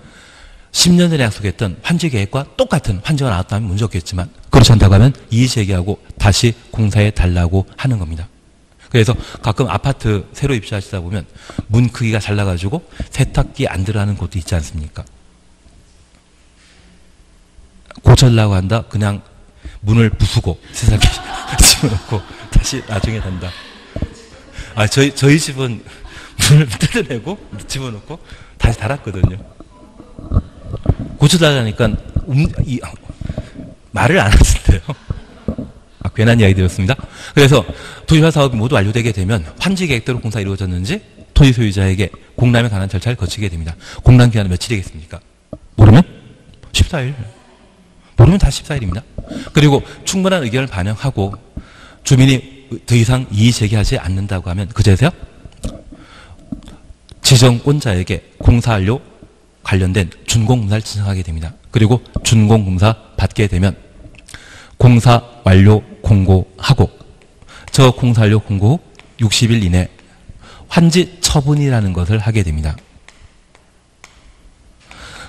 10년 전에 약속했던 환지 계획과 똑같은 환지가 나왔다면 문제 없겠지만 그렇지 않다고 하면 이의 제기하고 다시 공사해 달라고 하는 겁니다. 그래서 가끔 아파트 새로 입주하시다 보면 문 크기가 잘나가지고 세탁기 안 들어가는 곳도 있지 않습니까? 고쳐달라고 한다. 그냥 문을 부수고 세탁기 집어넣고 다시 나중에 단다. 저희 집은 문을 뜯어내고 집어넣고 다시 달았거든요. 고쳐달라니까 말을 안 하신대요. 괜한 이야기 드렸습니다. 그래서 도시화 사업이 모두 완료되게 되면 환지 계획대로 공사가 이루어졌는지 토지 소유자에게 공람에 관한 절차를 거치게 됩니다. 공람 기한은 며칠이겠습니까? 모르면 14일. 모르면 다 14일입니다. 그리고 충분한 의견을 반영하고 주민이 더 이상 이의 제기하지 않는다고 하면 그제서야 지정권자에게 공사 완료 관련된 준공검사를 진행하게 됩니다. 그리고 준공검사 받게 되면 공사 완료 공고하고 저 공사 완료 공고 후 60일 이내 환지 처분이라는 것을 하게 됩니다.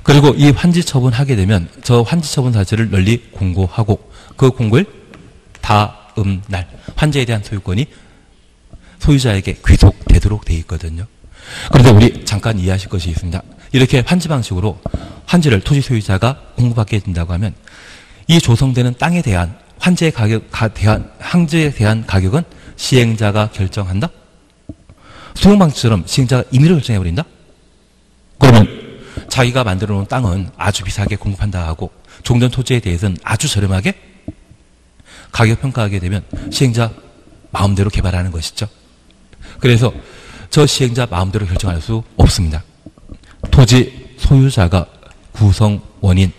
그리고 이 환지 처분하게 되면 저 환지 처분 사실을 널리 공고하고 그 공고일 다 날 환자에 대한 소유권이 소유자에게 귀속되도록 돼 있거든요. 그런데 우리 잠깐 이해하실 것이 있습니다. 이렇게 환지 방식으로 환지를 토지 소유자가 공급받게 된다고 하면 이 조성되는 땅에 대한 환지에 대한 가격은 시행자가 결정한다? 소형 방식처럼 시행자가 임의로 결정해버린다? 그러면 자기가 만들어 놓은 땅은 아주 비싸게 공급한다 하고 종전 토지에 대해서는 아주 저렴하게 가격 평가하게 되면 시행자 마음대로 개발하는 것이죠. 그래서 저 시행자 마음대로 결정할 수 없습니다. 토지 소유자가 구성원인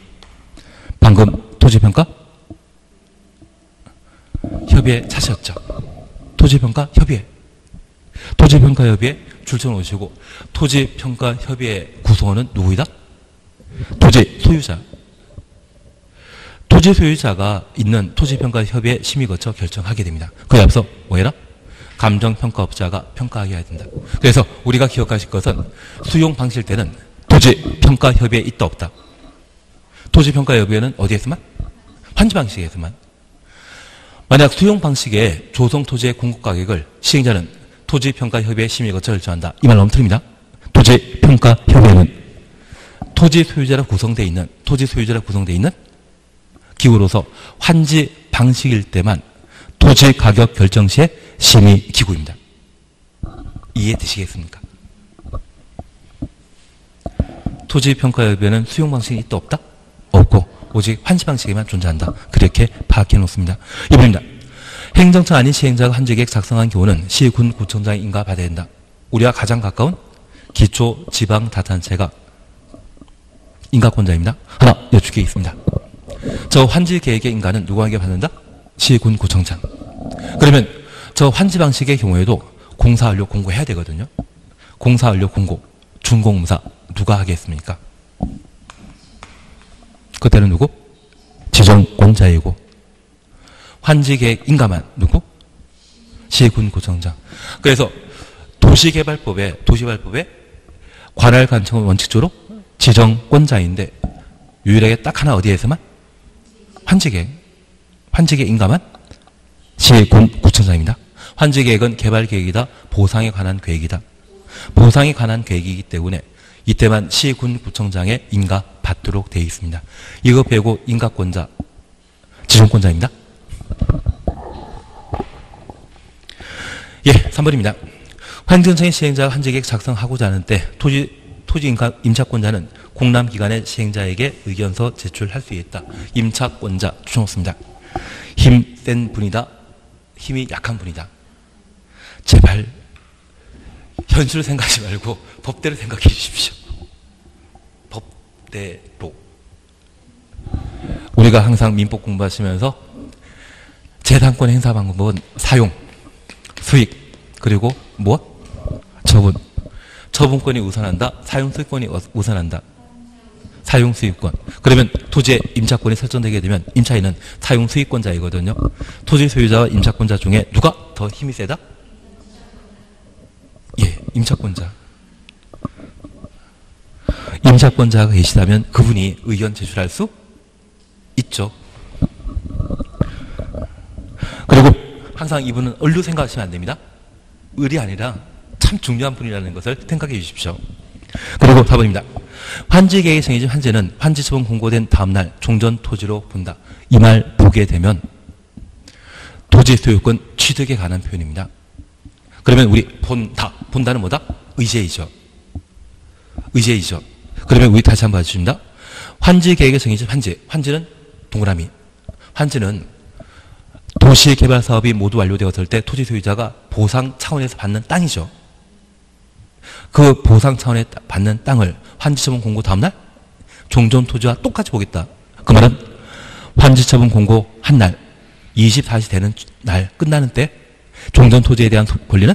방금 토지평가 협의회 찾으셨죠? 토지평가 협의회. 토지평가 협의회 줄쳐 오시고 토지평가 협의회 구성원은 누구이다? 토지 소유자. 토지 소유자가 있는 토지평가 협의회 심의 거쳐 결정하게 됩니다. 그에 앞서 뭐 해라? 감정평가업자가 평가하게 해야 된다. 그래서 우리가 기억하실 것은 수용 방실 때는 토지평가 협의회에 있다 없다. 토지평가 협의회는 어디에서만? 환지 방식에서만. 만약 수용 방식의 조성 토지의 공급 가격을 시행자는 토지평가 협의회 심의 거쳐 결정한다. 이 말 너무 틀립니다. 토지평가 협의회는 토지 소유자로 구성되어 있는 기구로서 환지 방식일 때만 토지 가격 결정 시의 심의 기구입니다. 이해되시겠습니까? 토지평가협의회는 수용 방식이 있다 없다? 없고 오직 환지 방식에만 존재한다. 그렇게 파악해 놓습니다. 2번입니다. 행정처 아닌 시행자가 환지 계획 작성한 경우는 시군 구청장이 인가받아야 된다. 우리와 가장 가까운 기초 지방 자치단체가 인가권자입니다. 하나 여쭙게 있습니다. 저 환지 계획의 인가는 누구에게 받는다? 시군 구청장. 그러면 저 환지 방식의 경우에도 공사 완료 공고해야 되거든요. 공사 완료 공고, 준공공사 누가 하겠습니까? 그때는 누구? 지정공자이고 환지 계획 인가만 누구? 시군 구청장. 그래서 도시개발법에 관할 관청은 원칙적으로 지정권자인데 유일하게 딱 하나 어디에서만? 환지 계획 인가만 시군구청장입니다. 환지 계획은 개발 계획이다, 보상에 관한 계획이다. 보상에 관한 계획이기 때문에 이때만 시군구청장의 인가 받도록 되어 있습니다. 이거 빼고 인가권자, 지정권자입니다. 예, 3번입니다. 환경청의 시행자가 환지 계획 작성하고자 하는 때 토지 임차권자는 공람기관의 시행자에게 의견서 제출할 수 있다. 임차권자 추천 없습니다. 힘 센 분이다. 힘이 약한 분이다. 제발 현실을 생각하지 말고 법대로 생각해 주십시오. 법대로. 우리가 항상 민법 공부하시면서 재산권 행사 방법은 사용, 수익, 그리고 무엇? 처분. 처분권이 우선한다. 사용 수익권이 우선한다. 사용 수익권. 그러면 토지의 임차권이 설정되게 되면 임차인은 사용 수익권자이거든요. 토지 소유자와 임차권자 중에 누가 더 힘이 세다? 예, 임차권자. 임차권자가 계시다면 그분이 의견 제출할 수 있죠. 그리고 항상 이분은 얼루 생각하시면 안 됩니다. 을이 아니라 참 중요한 분이라는 것을 생각해 주십시오. 그리고 4번입니다. 환지 계획이 정해진 환지는 환지 처분 공고된 다음날 종전 토지로 본다. 이 말 보게 되면 토지 소유권 취득에 관한 표현입니다. 그러면 우리 본다는 뭐다? 의제이죠. 그러면 우리 다시 한번 봐주십니다. 환지 계획에 정해진 환지는 동그라미. 환지는 도시 개발 사업이 모두 완료되었을 때 토지 소유자가 보상 차원에서 받는 땅이죠. 그 보상 차원에 받는 땅을 환지처분 공고 다음날 종전 토지와 똑같이 보겠다. 그 말은 환지처분 공고 한 날 24시 되는 날 끝나는 때 종전 토지에 대한 권리는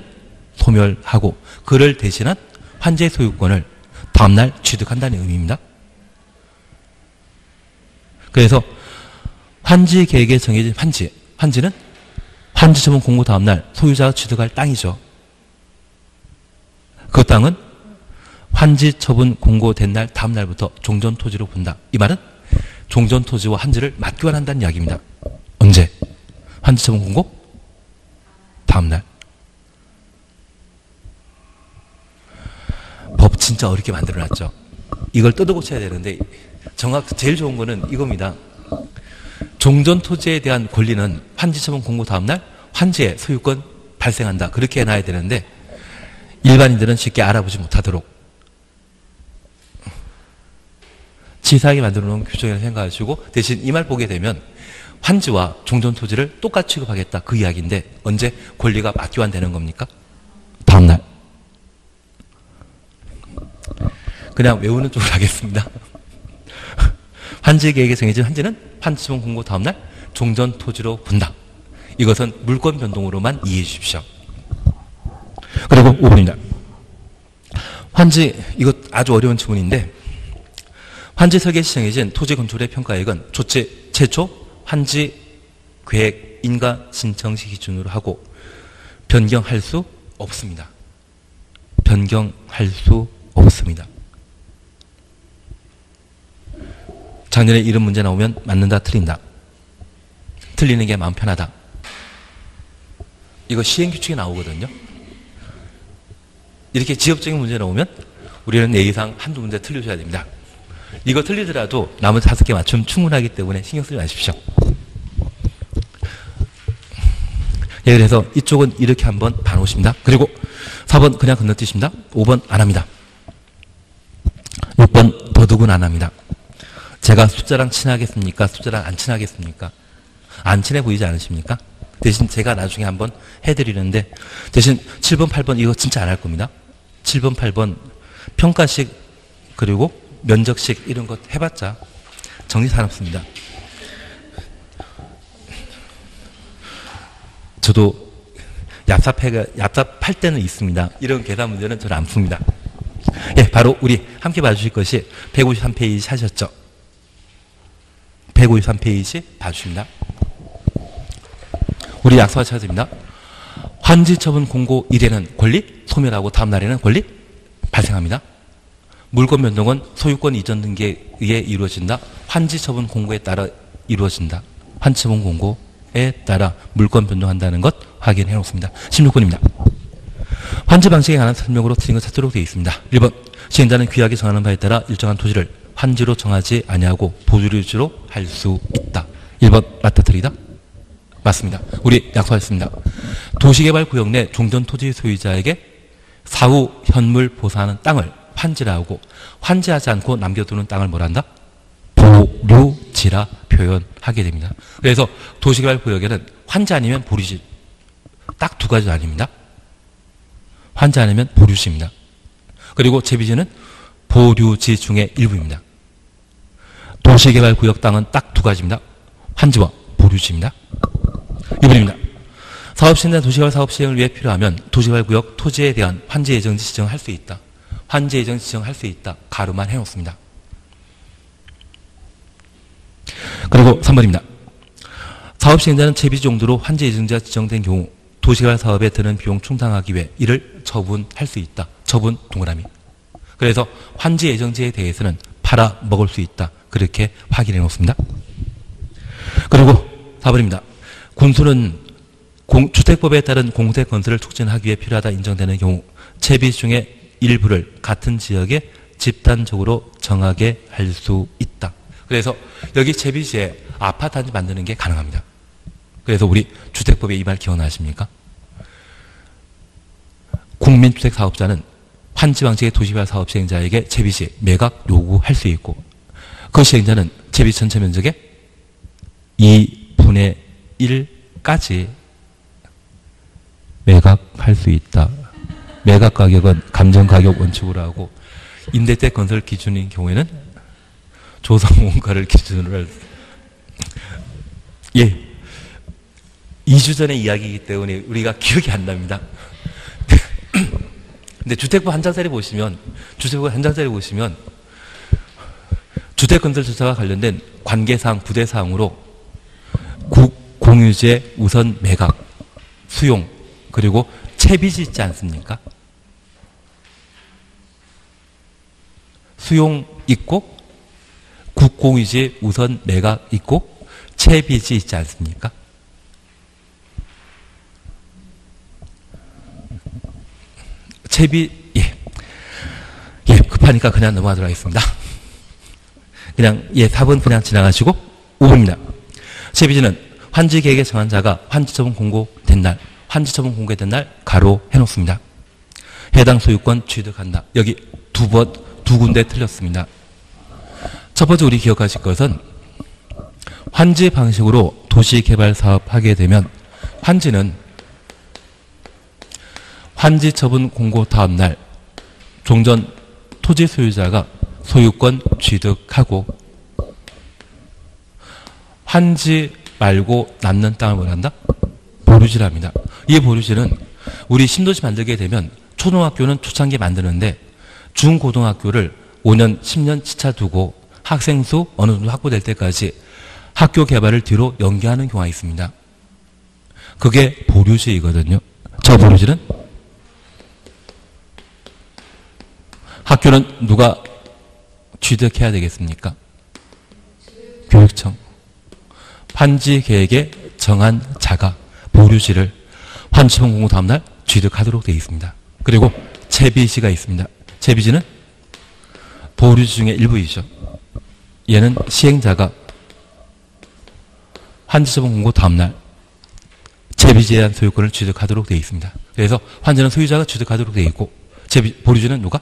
소멸하고 그를 대신한 환지의 소유권을 다음날 취득한다는 의미입니다. 그래서 환지 계획에 정해진 환지는 환지처분 공고 다음날 소유자가 취득할 땅이죠. 그 땅은 환지 처분 공고된 날 다음 날부터 종전 토지로 본다. 이 말은 종전 토지와 환지를 맞교환한다는 이야기입니다. 언제? 반지체본 공고 다음날. 법 진짜 어렵게 만들어놨죠. 이걸 뜯어고쳐야 되는데 정확 제일 좋은 거는 이겁니다. 종전 토지에 대한 권리는 환지처분 공고 다음날 환지의 소유권 발생한다. 그렇게 해놔야 되는데 일반인들은 쉽게 알아보지 못하도록 지사하게 만들어놓은 규정이라고 생각하시고 대신 이 말 보게 되면 환지와 종전 토지를 똑같이 취급하겠다. 그 이야기인데 언제 권리가 맞교환되는 겁니까? 다음날. 그냥 외우는 쪽으로 하겠습니다. 환지 계획에 정해진 환지는 환지처분 공고 다음날 종전 토지로 본다. 이것은 물권 변동으로만 이해해 주십시오. 그리고 5번입니다. 환지, 이것 아주 어려운 질문인데 환지 설계시 정해진 토지 건축의 평가액은 조치 최초 환지 계획 인가 신청 시 기준으로 하고 변경할 수 없습니다. 변경할 수 없습니다. 작년에 이런 문제 나오면 맞는다, 틀린다. 틀리는 게 마음 편하다. 이거 시행규칙에 나오거든요. 이렇게 지엽적인 문제 나오면 우리는 예의상 한두 문제 틀려줘야 됩니다. 이거 틀리더라도 나머지 5개 맞추면 충분하기 때문에 신경 쓰지 마십시오. 예, 그래서 이쪽은 이렇게 한번 반오십니다. 그리고 4번 그냥 건너뛰십니다. 5번 안 합니다. 6번 더더군 안 합니다. 제가 숫자랑 친하겠습니까? 숫자랑 안 친하겠습니까? 안 친해 보이지 않으십니까? 대신 제가 나중에 한번 해드리는데 대신 7번, 8번 이거 진짜 안 할 겁니다. 7번, 8번 평가식 그리고 면적식 이런 것 해봤자 정리 사납습니다. 저도 얍삽할 때는 있습니다. 이런 계산 문제는 저는 안 풉니다. 예, 바로 우리 함께 봐주실 것이 153페이지 하셨죠? 153페이지 봐주십니다. 우리 약서가 찾아집니다. 환지처분 공고 1에는 권리 소멸하고 다음 날에는 권리 발생합니다. 물권 변동은 소유권 이전 등기에 의해 이루어진다. 환지처분 공고에 따라 이루어진다. 환지처분 공고에 따라 물권 변동한다는 것 확인해 놓습니다. 16번입니다. 환지 방식에 관한 설명으로 드린 것 찾도록 되어 있습니다. 1번 시행자는 규약에 정하는 바에 따라 일정한 토지를 환지로 정하지 아니하고 보유를 위주로 할 수 있다. 1번 맞다틀리다? 맞습니다. 우리 약속하셨습니다. 도시개발구역 내 종전토지 소유자에게 사후 현물 보상하는 땅을 환지라고 환지하지 않고 남겨두는 땅을 뭐란다? 보류지라 표현하게 됩니다. 그래서 도시개발구역에는 환지 아니면 보류지 딱 두 가지 아닙니다. 환지 아니면 보류지입니다. 그리고 제비지는 보류지 중에 일부입니다. 도시개발구역 땅은 딱 두 가지입니다. 환지와 보류지입니다. 2번입니다. 사업시행자 도시개발 사업 시행을 위해 필요하면 도시개발구역 토지에 대한 환지 예정지 지정할 수 있다. 환지 예정지 지정할 수 있다. 가로만 해놓습니다. 그리고 3번입니다. 사업시행자는 채비지 용도로 환지 예정지가 지정된 경우 도시개발 사업에 드는 비용 충당하기 위해 이를 처분할 수 있다. 처분 동그라미. 그래서 환지 예정지에 대해서는 팔아 먹을 수 있다. 그렇게 확인해 놓습니다. 그리고 4번입니다. 군수는 주택법에 따른 공세 건설을 촉진하기 위해 필요하다 인정되는 경우 채비 중에 일부를 같은 지역에 집단적으로 정하게 할 수 있다. 그래서 여기 채비지에 아파트 단지 만드는 게 가능합니다. 그래서 우리 주택법에 이 말 기억나십니까? 국민주택사업자는 환지 방식의 도시개발 사업 시행자에게 채비지 매각 요구할 수 있고 그 시행자는 채비지 전체 면적의 2분의 1까지 매각할 수 있다. 매각 가격은 감정가격 원칙으로 하고 임대택 건설 기준인 경우에는 조성원가를 기준으로 할 수 예, 2주 전의 이야기이기 때문에 우리가 기억이 안 납니다. 근데 주택법 한 장짜리 보시면 주택건설조사와 관련된 관계사항, 부대사항으로 국공유지의 우선 매각, 수용, 그리고 채비지 있지 않습니까? 수용 있고 국공유지의 우선 매각 있고 채비지 있지 않습니까? 제비, 예, 급하니까 그냥 넘어가도록 하겠습니다. 그냥, 예, 4번 그냥 지나가시고, 5번입니다. 제비지는 환지계획에 정한 자가 환지처분 공고된 날, 환지처분 공개된 날 가로 해놓습니다. 해당 소유권 취득한다. 여기 두 군데 틀렸습니다. 첫 번째 우리 기억하실 것은 환지 방식으로 도시개발사업 하게 되면 환지는 환지처분 공고 다음 날 종전 토지 소유자가 소유권 취득하고 환지 말고 남는 땅을 뭐라 한다? 보류지랍니다. 이 보류지는 우리 신도시 만들게 되면 초등학교는 초창기 만드는데 중고등학교를 5년, 10년 시차 두고 학생 수 어느 정도 확보될 때까지 학교 개발을 뒤로 연기하는 경우가 있습니다. 그게 보류지이거든요. 저 보류지는 학교는 누가 취득해야 되겠습니까? 교육청. 환지 계획에 정한 자가 보류지를 환지처분 공고 다음날 취득하도록 되어 있습니다. 그리고 채비지가 있습니다. 채비지는 보류지 중에 일부이죠. 얘는 시행자가 환지처분 공고 다음날 채비지에 대한 소유권을 취득하도록 되어 있습니다. 그래서 환지는 소유자가 취득하도록 되어 있고 보류지는 누가?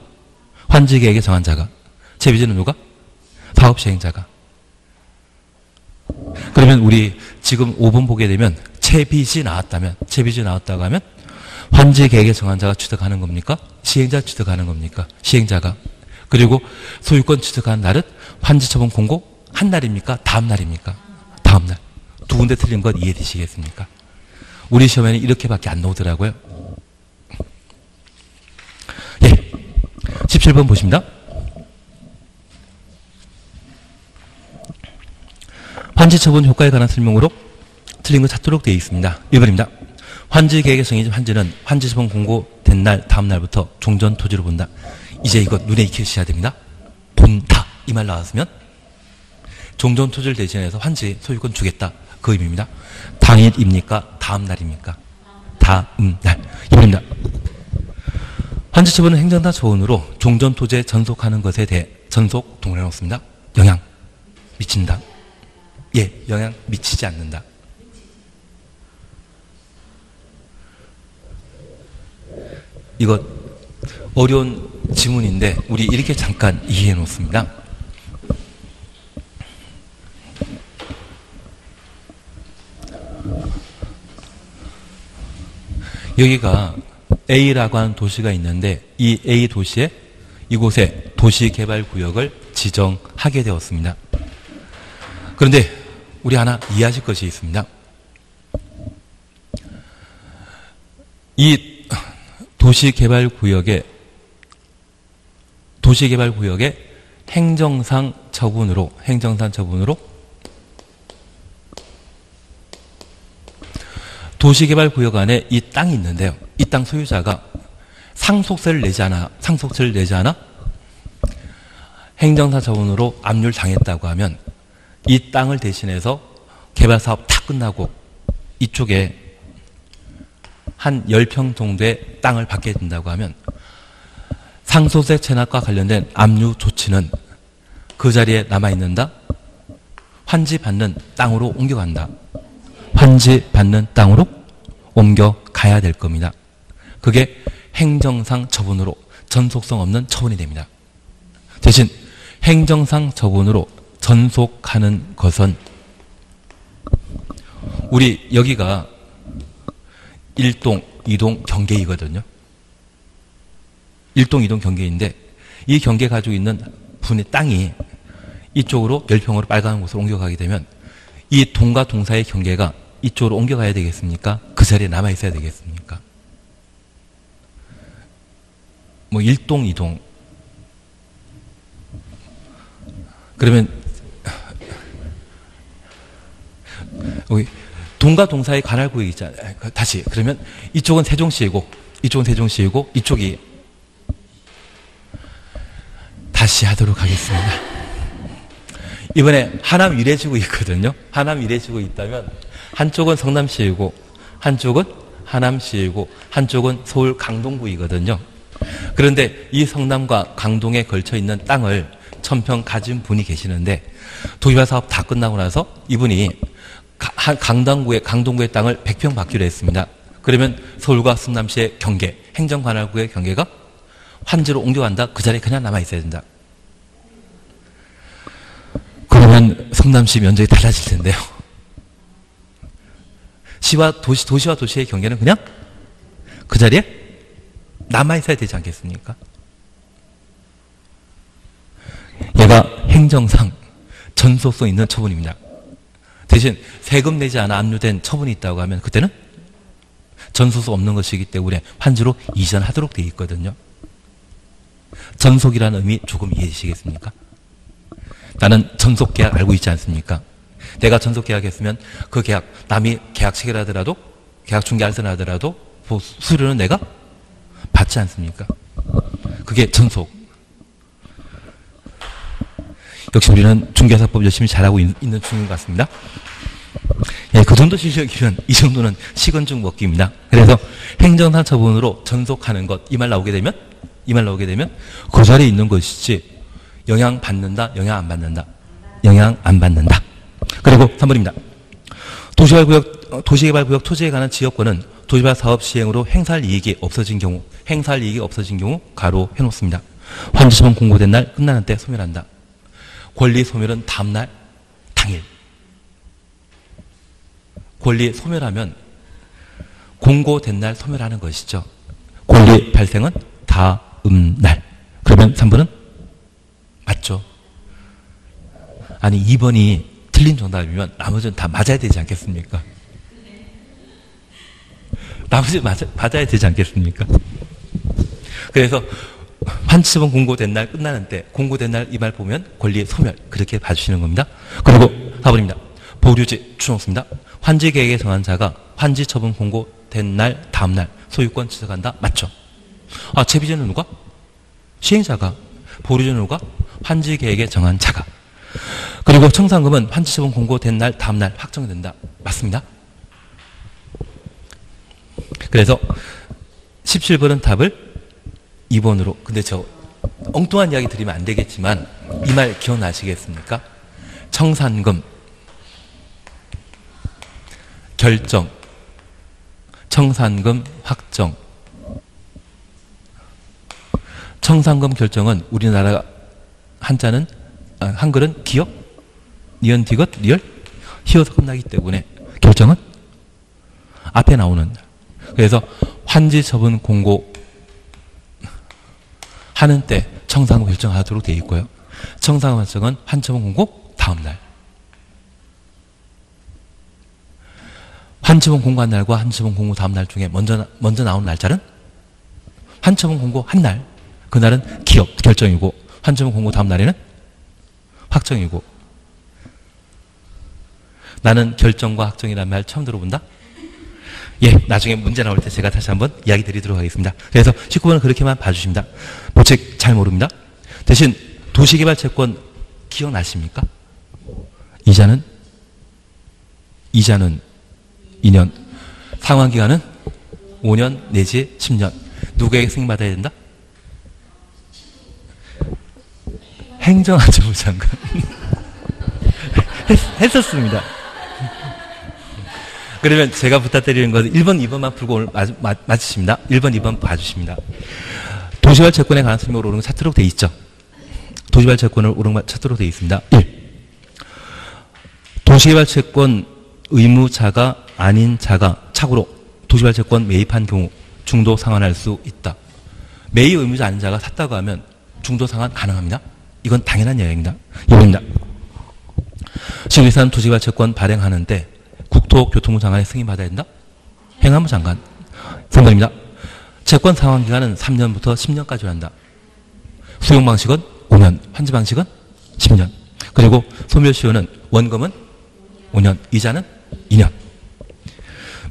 환지 계획에 정한 자가. 채비지는 누가? 사업 시행자가. 그러면 우리 지금 5번 보게 되면 채비지 나왔다고 하면 환지 계획에 정한 자가 취득하는 겁니까? 시행자 취득하는 겁니까? 시행자가. 그리고 소유권 취득한 날은 환지처분 공고 한 날입니까? 다음 날입니까? 다음 날. 두 군데 틀린 건 이해되시겠습니까? 우리 시험에는 이렇게밖에 안 나오더라고요. 예, 17번 보십니다. 환지처분 효과에 관한 설명으로 틀린 거 찾도록 되어 있습니다. 1번입니다. 환지계획에 정해진 환지는 환지처분 공고된 날 다음 날부터 종전 토지로 본다. 이제 이것 눈에 익히셔야 됩니다. 본다 이 말 나왔으면 종전 토지를 대신해서 환지 소유권 주겠다 그 의미입니다. 당일입니까? 다음 날입니까? 다음 날. 2번입니다. 환지처분은 행정사 조언으로 종전 토지에 전속하는 것에 대해 전속 동의를 놓습니다. 영향 미친다. 예, 영향 미치지 않는다. 이것 어려운 지문인데 우리 이렇게 잠깐 이해해 놓습니다. 여기가 A라고 하는 도시가 있는데 이 A 도시에 이곳에 도시개발구역을 지정하게 되었습니다. 그런데 우리 하나 이해하실 것이 있습니다. 이 도시개발구역의 행정상 처분으로 도시개발구역 안에 이 땅이 있는데요. 이 땅 소유자가 상속세를 내지 않아 행정상 처분으로 압류를 당했다고 하면 이 땅을 대신해서 개발사업 다 끝나고 이쪽에 한 10평 정도의 땅을 받게 된다고 하면 상속세 체납과 관련된 압류 조치는 그 자리에 남아있는다? 환지 받는 땅으로 옮겨간다. 환지 받는 땅으로 옮겨가야 될 겁니다. 그게 행정상 처분으로 전속성 없는 처분이 됩니다. 대신 행정상 처분으로 전속하는 것은 우리 여기가 1동, 2동 경계이거든요. 1동, 2동 경계인데 이 경계 가지고 있는 분의 땅이 이쪽으로 10평으로 빨간 곳으로 옮겨가게 되면 이 동과 동사의 경계가 이쪽으로 옮겨가야 되겠습니까? 그 자리에 남아있어야 되겠습니까? 뭐 1동, 2동 그러면 동과 동사의 관할구역이 있잖아요. 다시 그러면 이쪽은 세종시이고 이쪽은 세종시이고 이쪽이 다시 하도록 하겠습니다. 이번에 하남 위례지구 있거든요. 하남 위례지구 있다면 한쪽은 성남시이고 한쪽은 하남시이고 한쪽은 서울 강동구이거든요. 그런데 이 성남과 강동에 걸쳐 있는 땅을 1000평 가진 분이 계시는데 도시화 사업 다 끝나고 나서 이분이 강동구의 땅을 100평 받기로 했습니다. 그러면 서울과 성남시의 경계, 행정관할구의 경계가 환지로 옮겨간다. 그 자리에 그냥 남아있어야 된다. 그러면 성남시 면적이 달라질 텐데요. 도시와 도시의 경계는 그냥 그 자리에 남아있어야 되지 않겠습니까? 얘가 행정상 전속성 있는 처분입니다. 대신 세금 내지 않아 압류된 처분이 있다고 하면 그때는 전속성 없는 것이기 때문에 환지로 이전하도록 되어 있거든요. 전속이라는 의미 조금 이해되시겠습니까? 나는 전속계약 알고 있지 않습니까? 내가 전속계약했으면 그 계약, 남이 계약 체결하더라도, 계약 중개할선 하더라도 수수료는 내가 받지 않습니까? 그게 전속. 역시 우리는 중개사법 열심히 잘하고 있는 중인 것 같습니다. 예, 그 정도 실력이면 이 정도는 식은죽 먹기입니다. 그래서 행정상 처분으로 전속하는 것, 이 말 나오게 되면 그 자리에 있는 것이지 영향 받는다, 영향 안 받는다, 영향 안 받는다. 그리고 3번입니다. 도시개발구역 토지에 관한 지역권은 도시개발 사업 시행으로 행사할 이익이 없어진 경우 가로 해놓습니다. 환지처분 공고된 날 끝나는 때 소멸한다. 권리 소멸은 다음날 당일. 권리 소멸하면 공고된 날 소멸하는 것이죠. 권리 발생은 다음날. 그러면 3번은 맞죠? 아니 2번이 틀린 정답이면 나머지는 다 맞아야 되지 않겠습니까? 나머지는 맞아야 되지 않겠습니까? 그래서 환지처분 공고된 날 끝나는 때, 공고된 날 이 말 보면 권리의 소멸, 그렇게 봐주시는 겁니다. 그리고 4번입니다. 보류지 추놓습니다. 환지계획에 정한 자가 환지처분 공고된 날 다음날 소유권 취득한다. 맞죠? 아, 제비제는 누가? 시행자가. 보류제는 누가? 환지계획에 정한 자가. 그리고 청산금은 환지처분 공고된 날 다음날 확정된다. 맞습니다. 그래서 17번은 답을 2번으로. 근데 저 엉뚱한 이야기 드리면 안 되겠지만 이 말 기억나시겠습니까? 청산금, 결정, 청산금 확정. 청산금 결정은 우리나라 한자는, 한글은 기역, 니은, 디귿, 리얼, 히어서 끝나기 때문에 결정은 앞에 나오는. 그래서 환지처분 공고 하는 때 청산금 결정하도록 되어 있고요. 청산금 결정은 환지처분 공고 다음날. 환지처분 공고한 날과 환지처분 공고 다음날 중에 먼저 나온 날짜는 환지처분 공고한 날. 그날은 기업 결정이고 환지처분 공고 다음날에는 확정이고. 나는 결정과 확정이라는 말 처음 들어본다? 예, 나중에 문제 나올 때 제가 다시 한번 이야기 드리도록 하겠습니다. 그래서 19번은 그렇게만 봐주십니다. 보책 잘 모릅니다. 대신 도시개발 채권 기억나십니까? 이자는 2년, 상환기간은 5년 내지 10년. 누구에게 승인받아야 된다? 행정안전부 장관. 했었습니다. 그러면 제가 부탁드리는 것은 1번, 2번만 풀고 오늘 맞으십니다. 1번, 2번 봐주십니다. 도시발 채권에 관한 설명으로 오른 건 차트록 되어 있죠. 도시발 채권을 오른 건 차트록 되어 있습니다. 1. 도시개발 채권 의무자가 아닌 자가 착오로 도시발 채권 매입한 경우 중도 상환할 수 있다. 매입 의무자 아닌 자가 샀다고 하면 중도 상환 가능합니다. 이건 당연한 이야기입니다. 2번입니다. 시민유산 도시개발 채권 발행하는 때 국토교통부 장관의 승인받아야 된다? 행안부 장관. 3번입니다. 채권 상환기간은 3년부터 10년까지 한다. 수용 방식은 5년, 환지 방식은 10년. 그리고 소멸시효는 원금은 5년, 이자는 2년.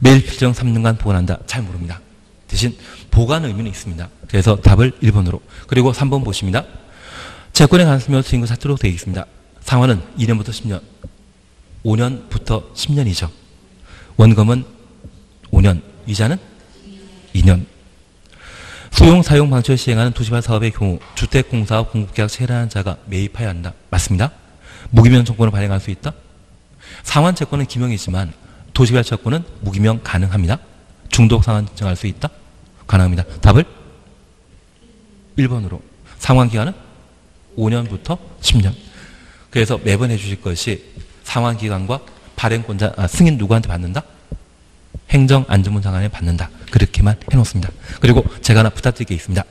매일 필정 3년간 보관한다. 잘 모릅니다. 대신 보관 의미는 있습니다. 그래서 답을 1번으로. 그리고 3번 보십니다. 채권에 관한 설명 수익금 차트로 되어 있습니다. 상환은 2년부터 10년. 5년부터 10년이죠. 원금은 5년, 이자는 2년. 수용 사용 방출을 시행하는 도시발 사업의 경우 주택공사업 공급계약 체결하는 자가 매입하여야 한다. 맞습니다. 무기명 청구권을 발행할 수 있다. 상환 채권은 기명이지만 도시개발 채권은 무기명 가능합니다. 중독 상환 신청할 수 있다. 가능합니다. 답을 1번으로. 상환 기간은 5년부터 10년. 그래서 매번 해주실 것이 상환 기간과 발행권자 승인 누구한테 받는다? 행정안전부 장관에 받는다. 그렇게만 해놓습니다. 그리고 제가 하나 부탁드릴 게 있습니다.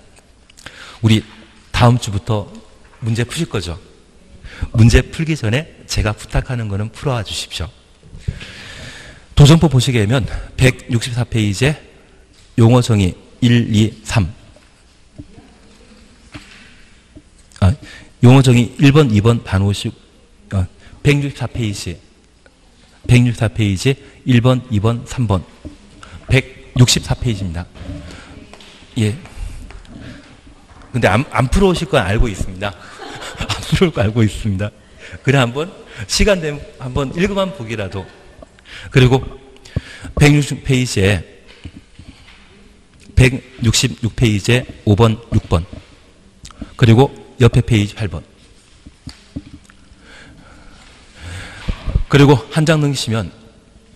우리 다음 주부터 문제 푸실 거죠? 문제 풀기 전에 제가 부탁하는 거는 풀어와 주십시오. 도정법 보시게 되면 164페이지에 용어 정의 1, 2, 3. 용어 정의 1번, 2번 반오십 164페이지 164페이지 1번, 2번, 3번 164페이지입니다. 예. 근데 안 풀어오실 건 알고 있습니다. 안 풀어올 거 알고 있습니다. 그래 한번 시간 되면 한번 읽으면 보기라도. 그리고 160페이지에 166페이지에 5번, 6번 그리고 옆에 페이지 8번 그리고 한 장 넘기시면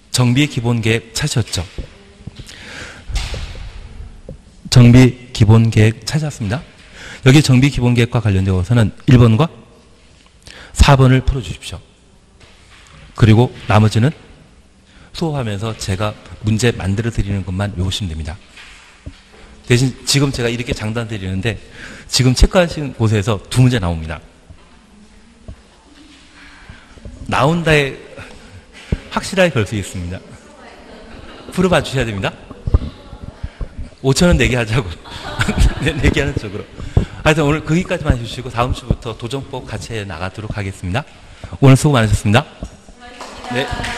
정비기본계획 찾으셨죠? 정비기본계획 찾았습니다. 여기 정비기본계획과 관련되어서는 1번과 4번을 풀어주십시오. 그리고 나머지는 수업하면서 제가 문제 만들어 드리는 것만 외우시면 됩니다. 대신 지금 제가 이렇게 장단 드리는데 지금 체크하신 곳에서 두 문제 나옵니다. 나온다에 확실하게 걸 수 있습니다. 풀어봐 주셔야 됩니다. 5,000원 내기 하자고. 내기하는 쪽으로. 하여튼 오늘 거기까지만 해주시고 다음 주부터 도정법 같이 나가도록 하겠습니다. 오늘 수고 많으셨습니다. 네.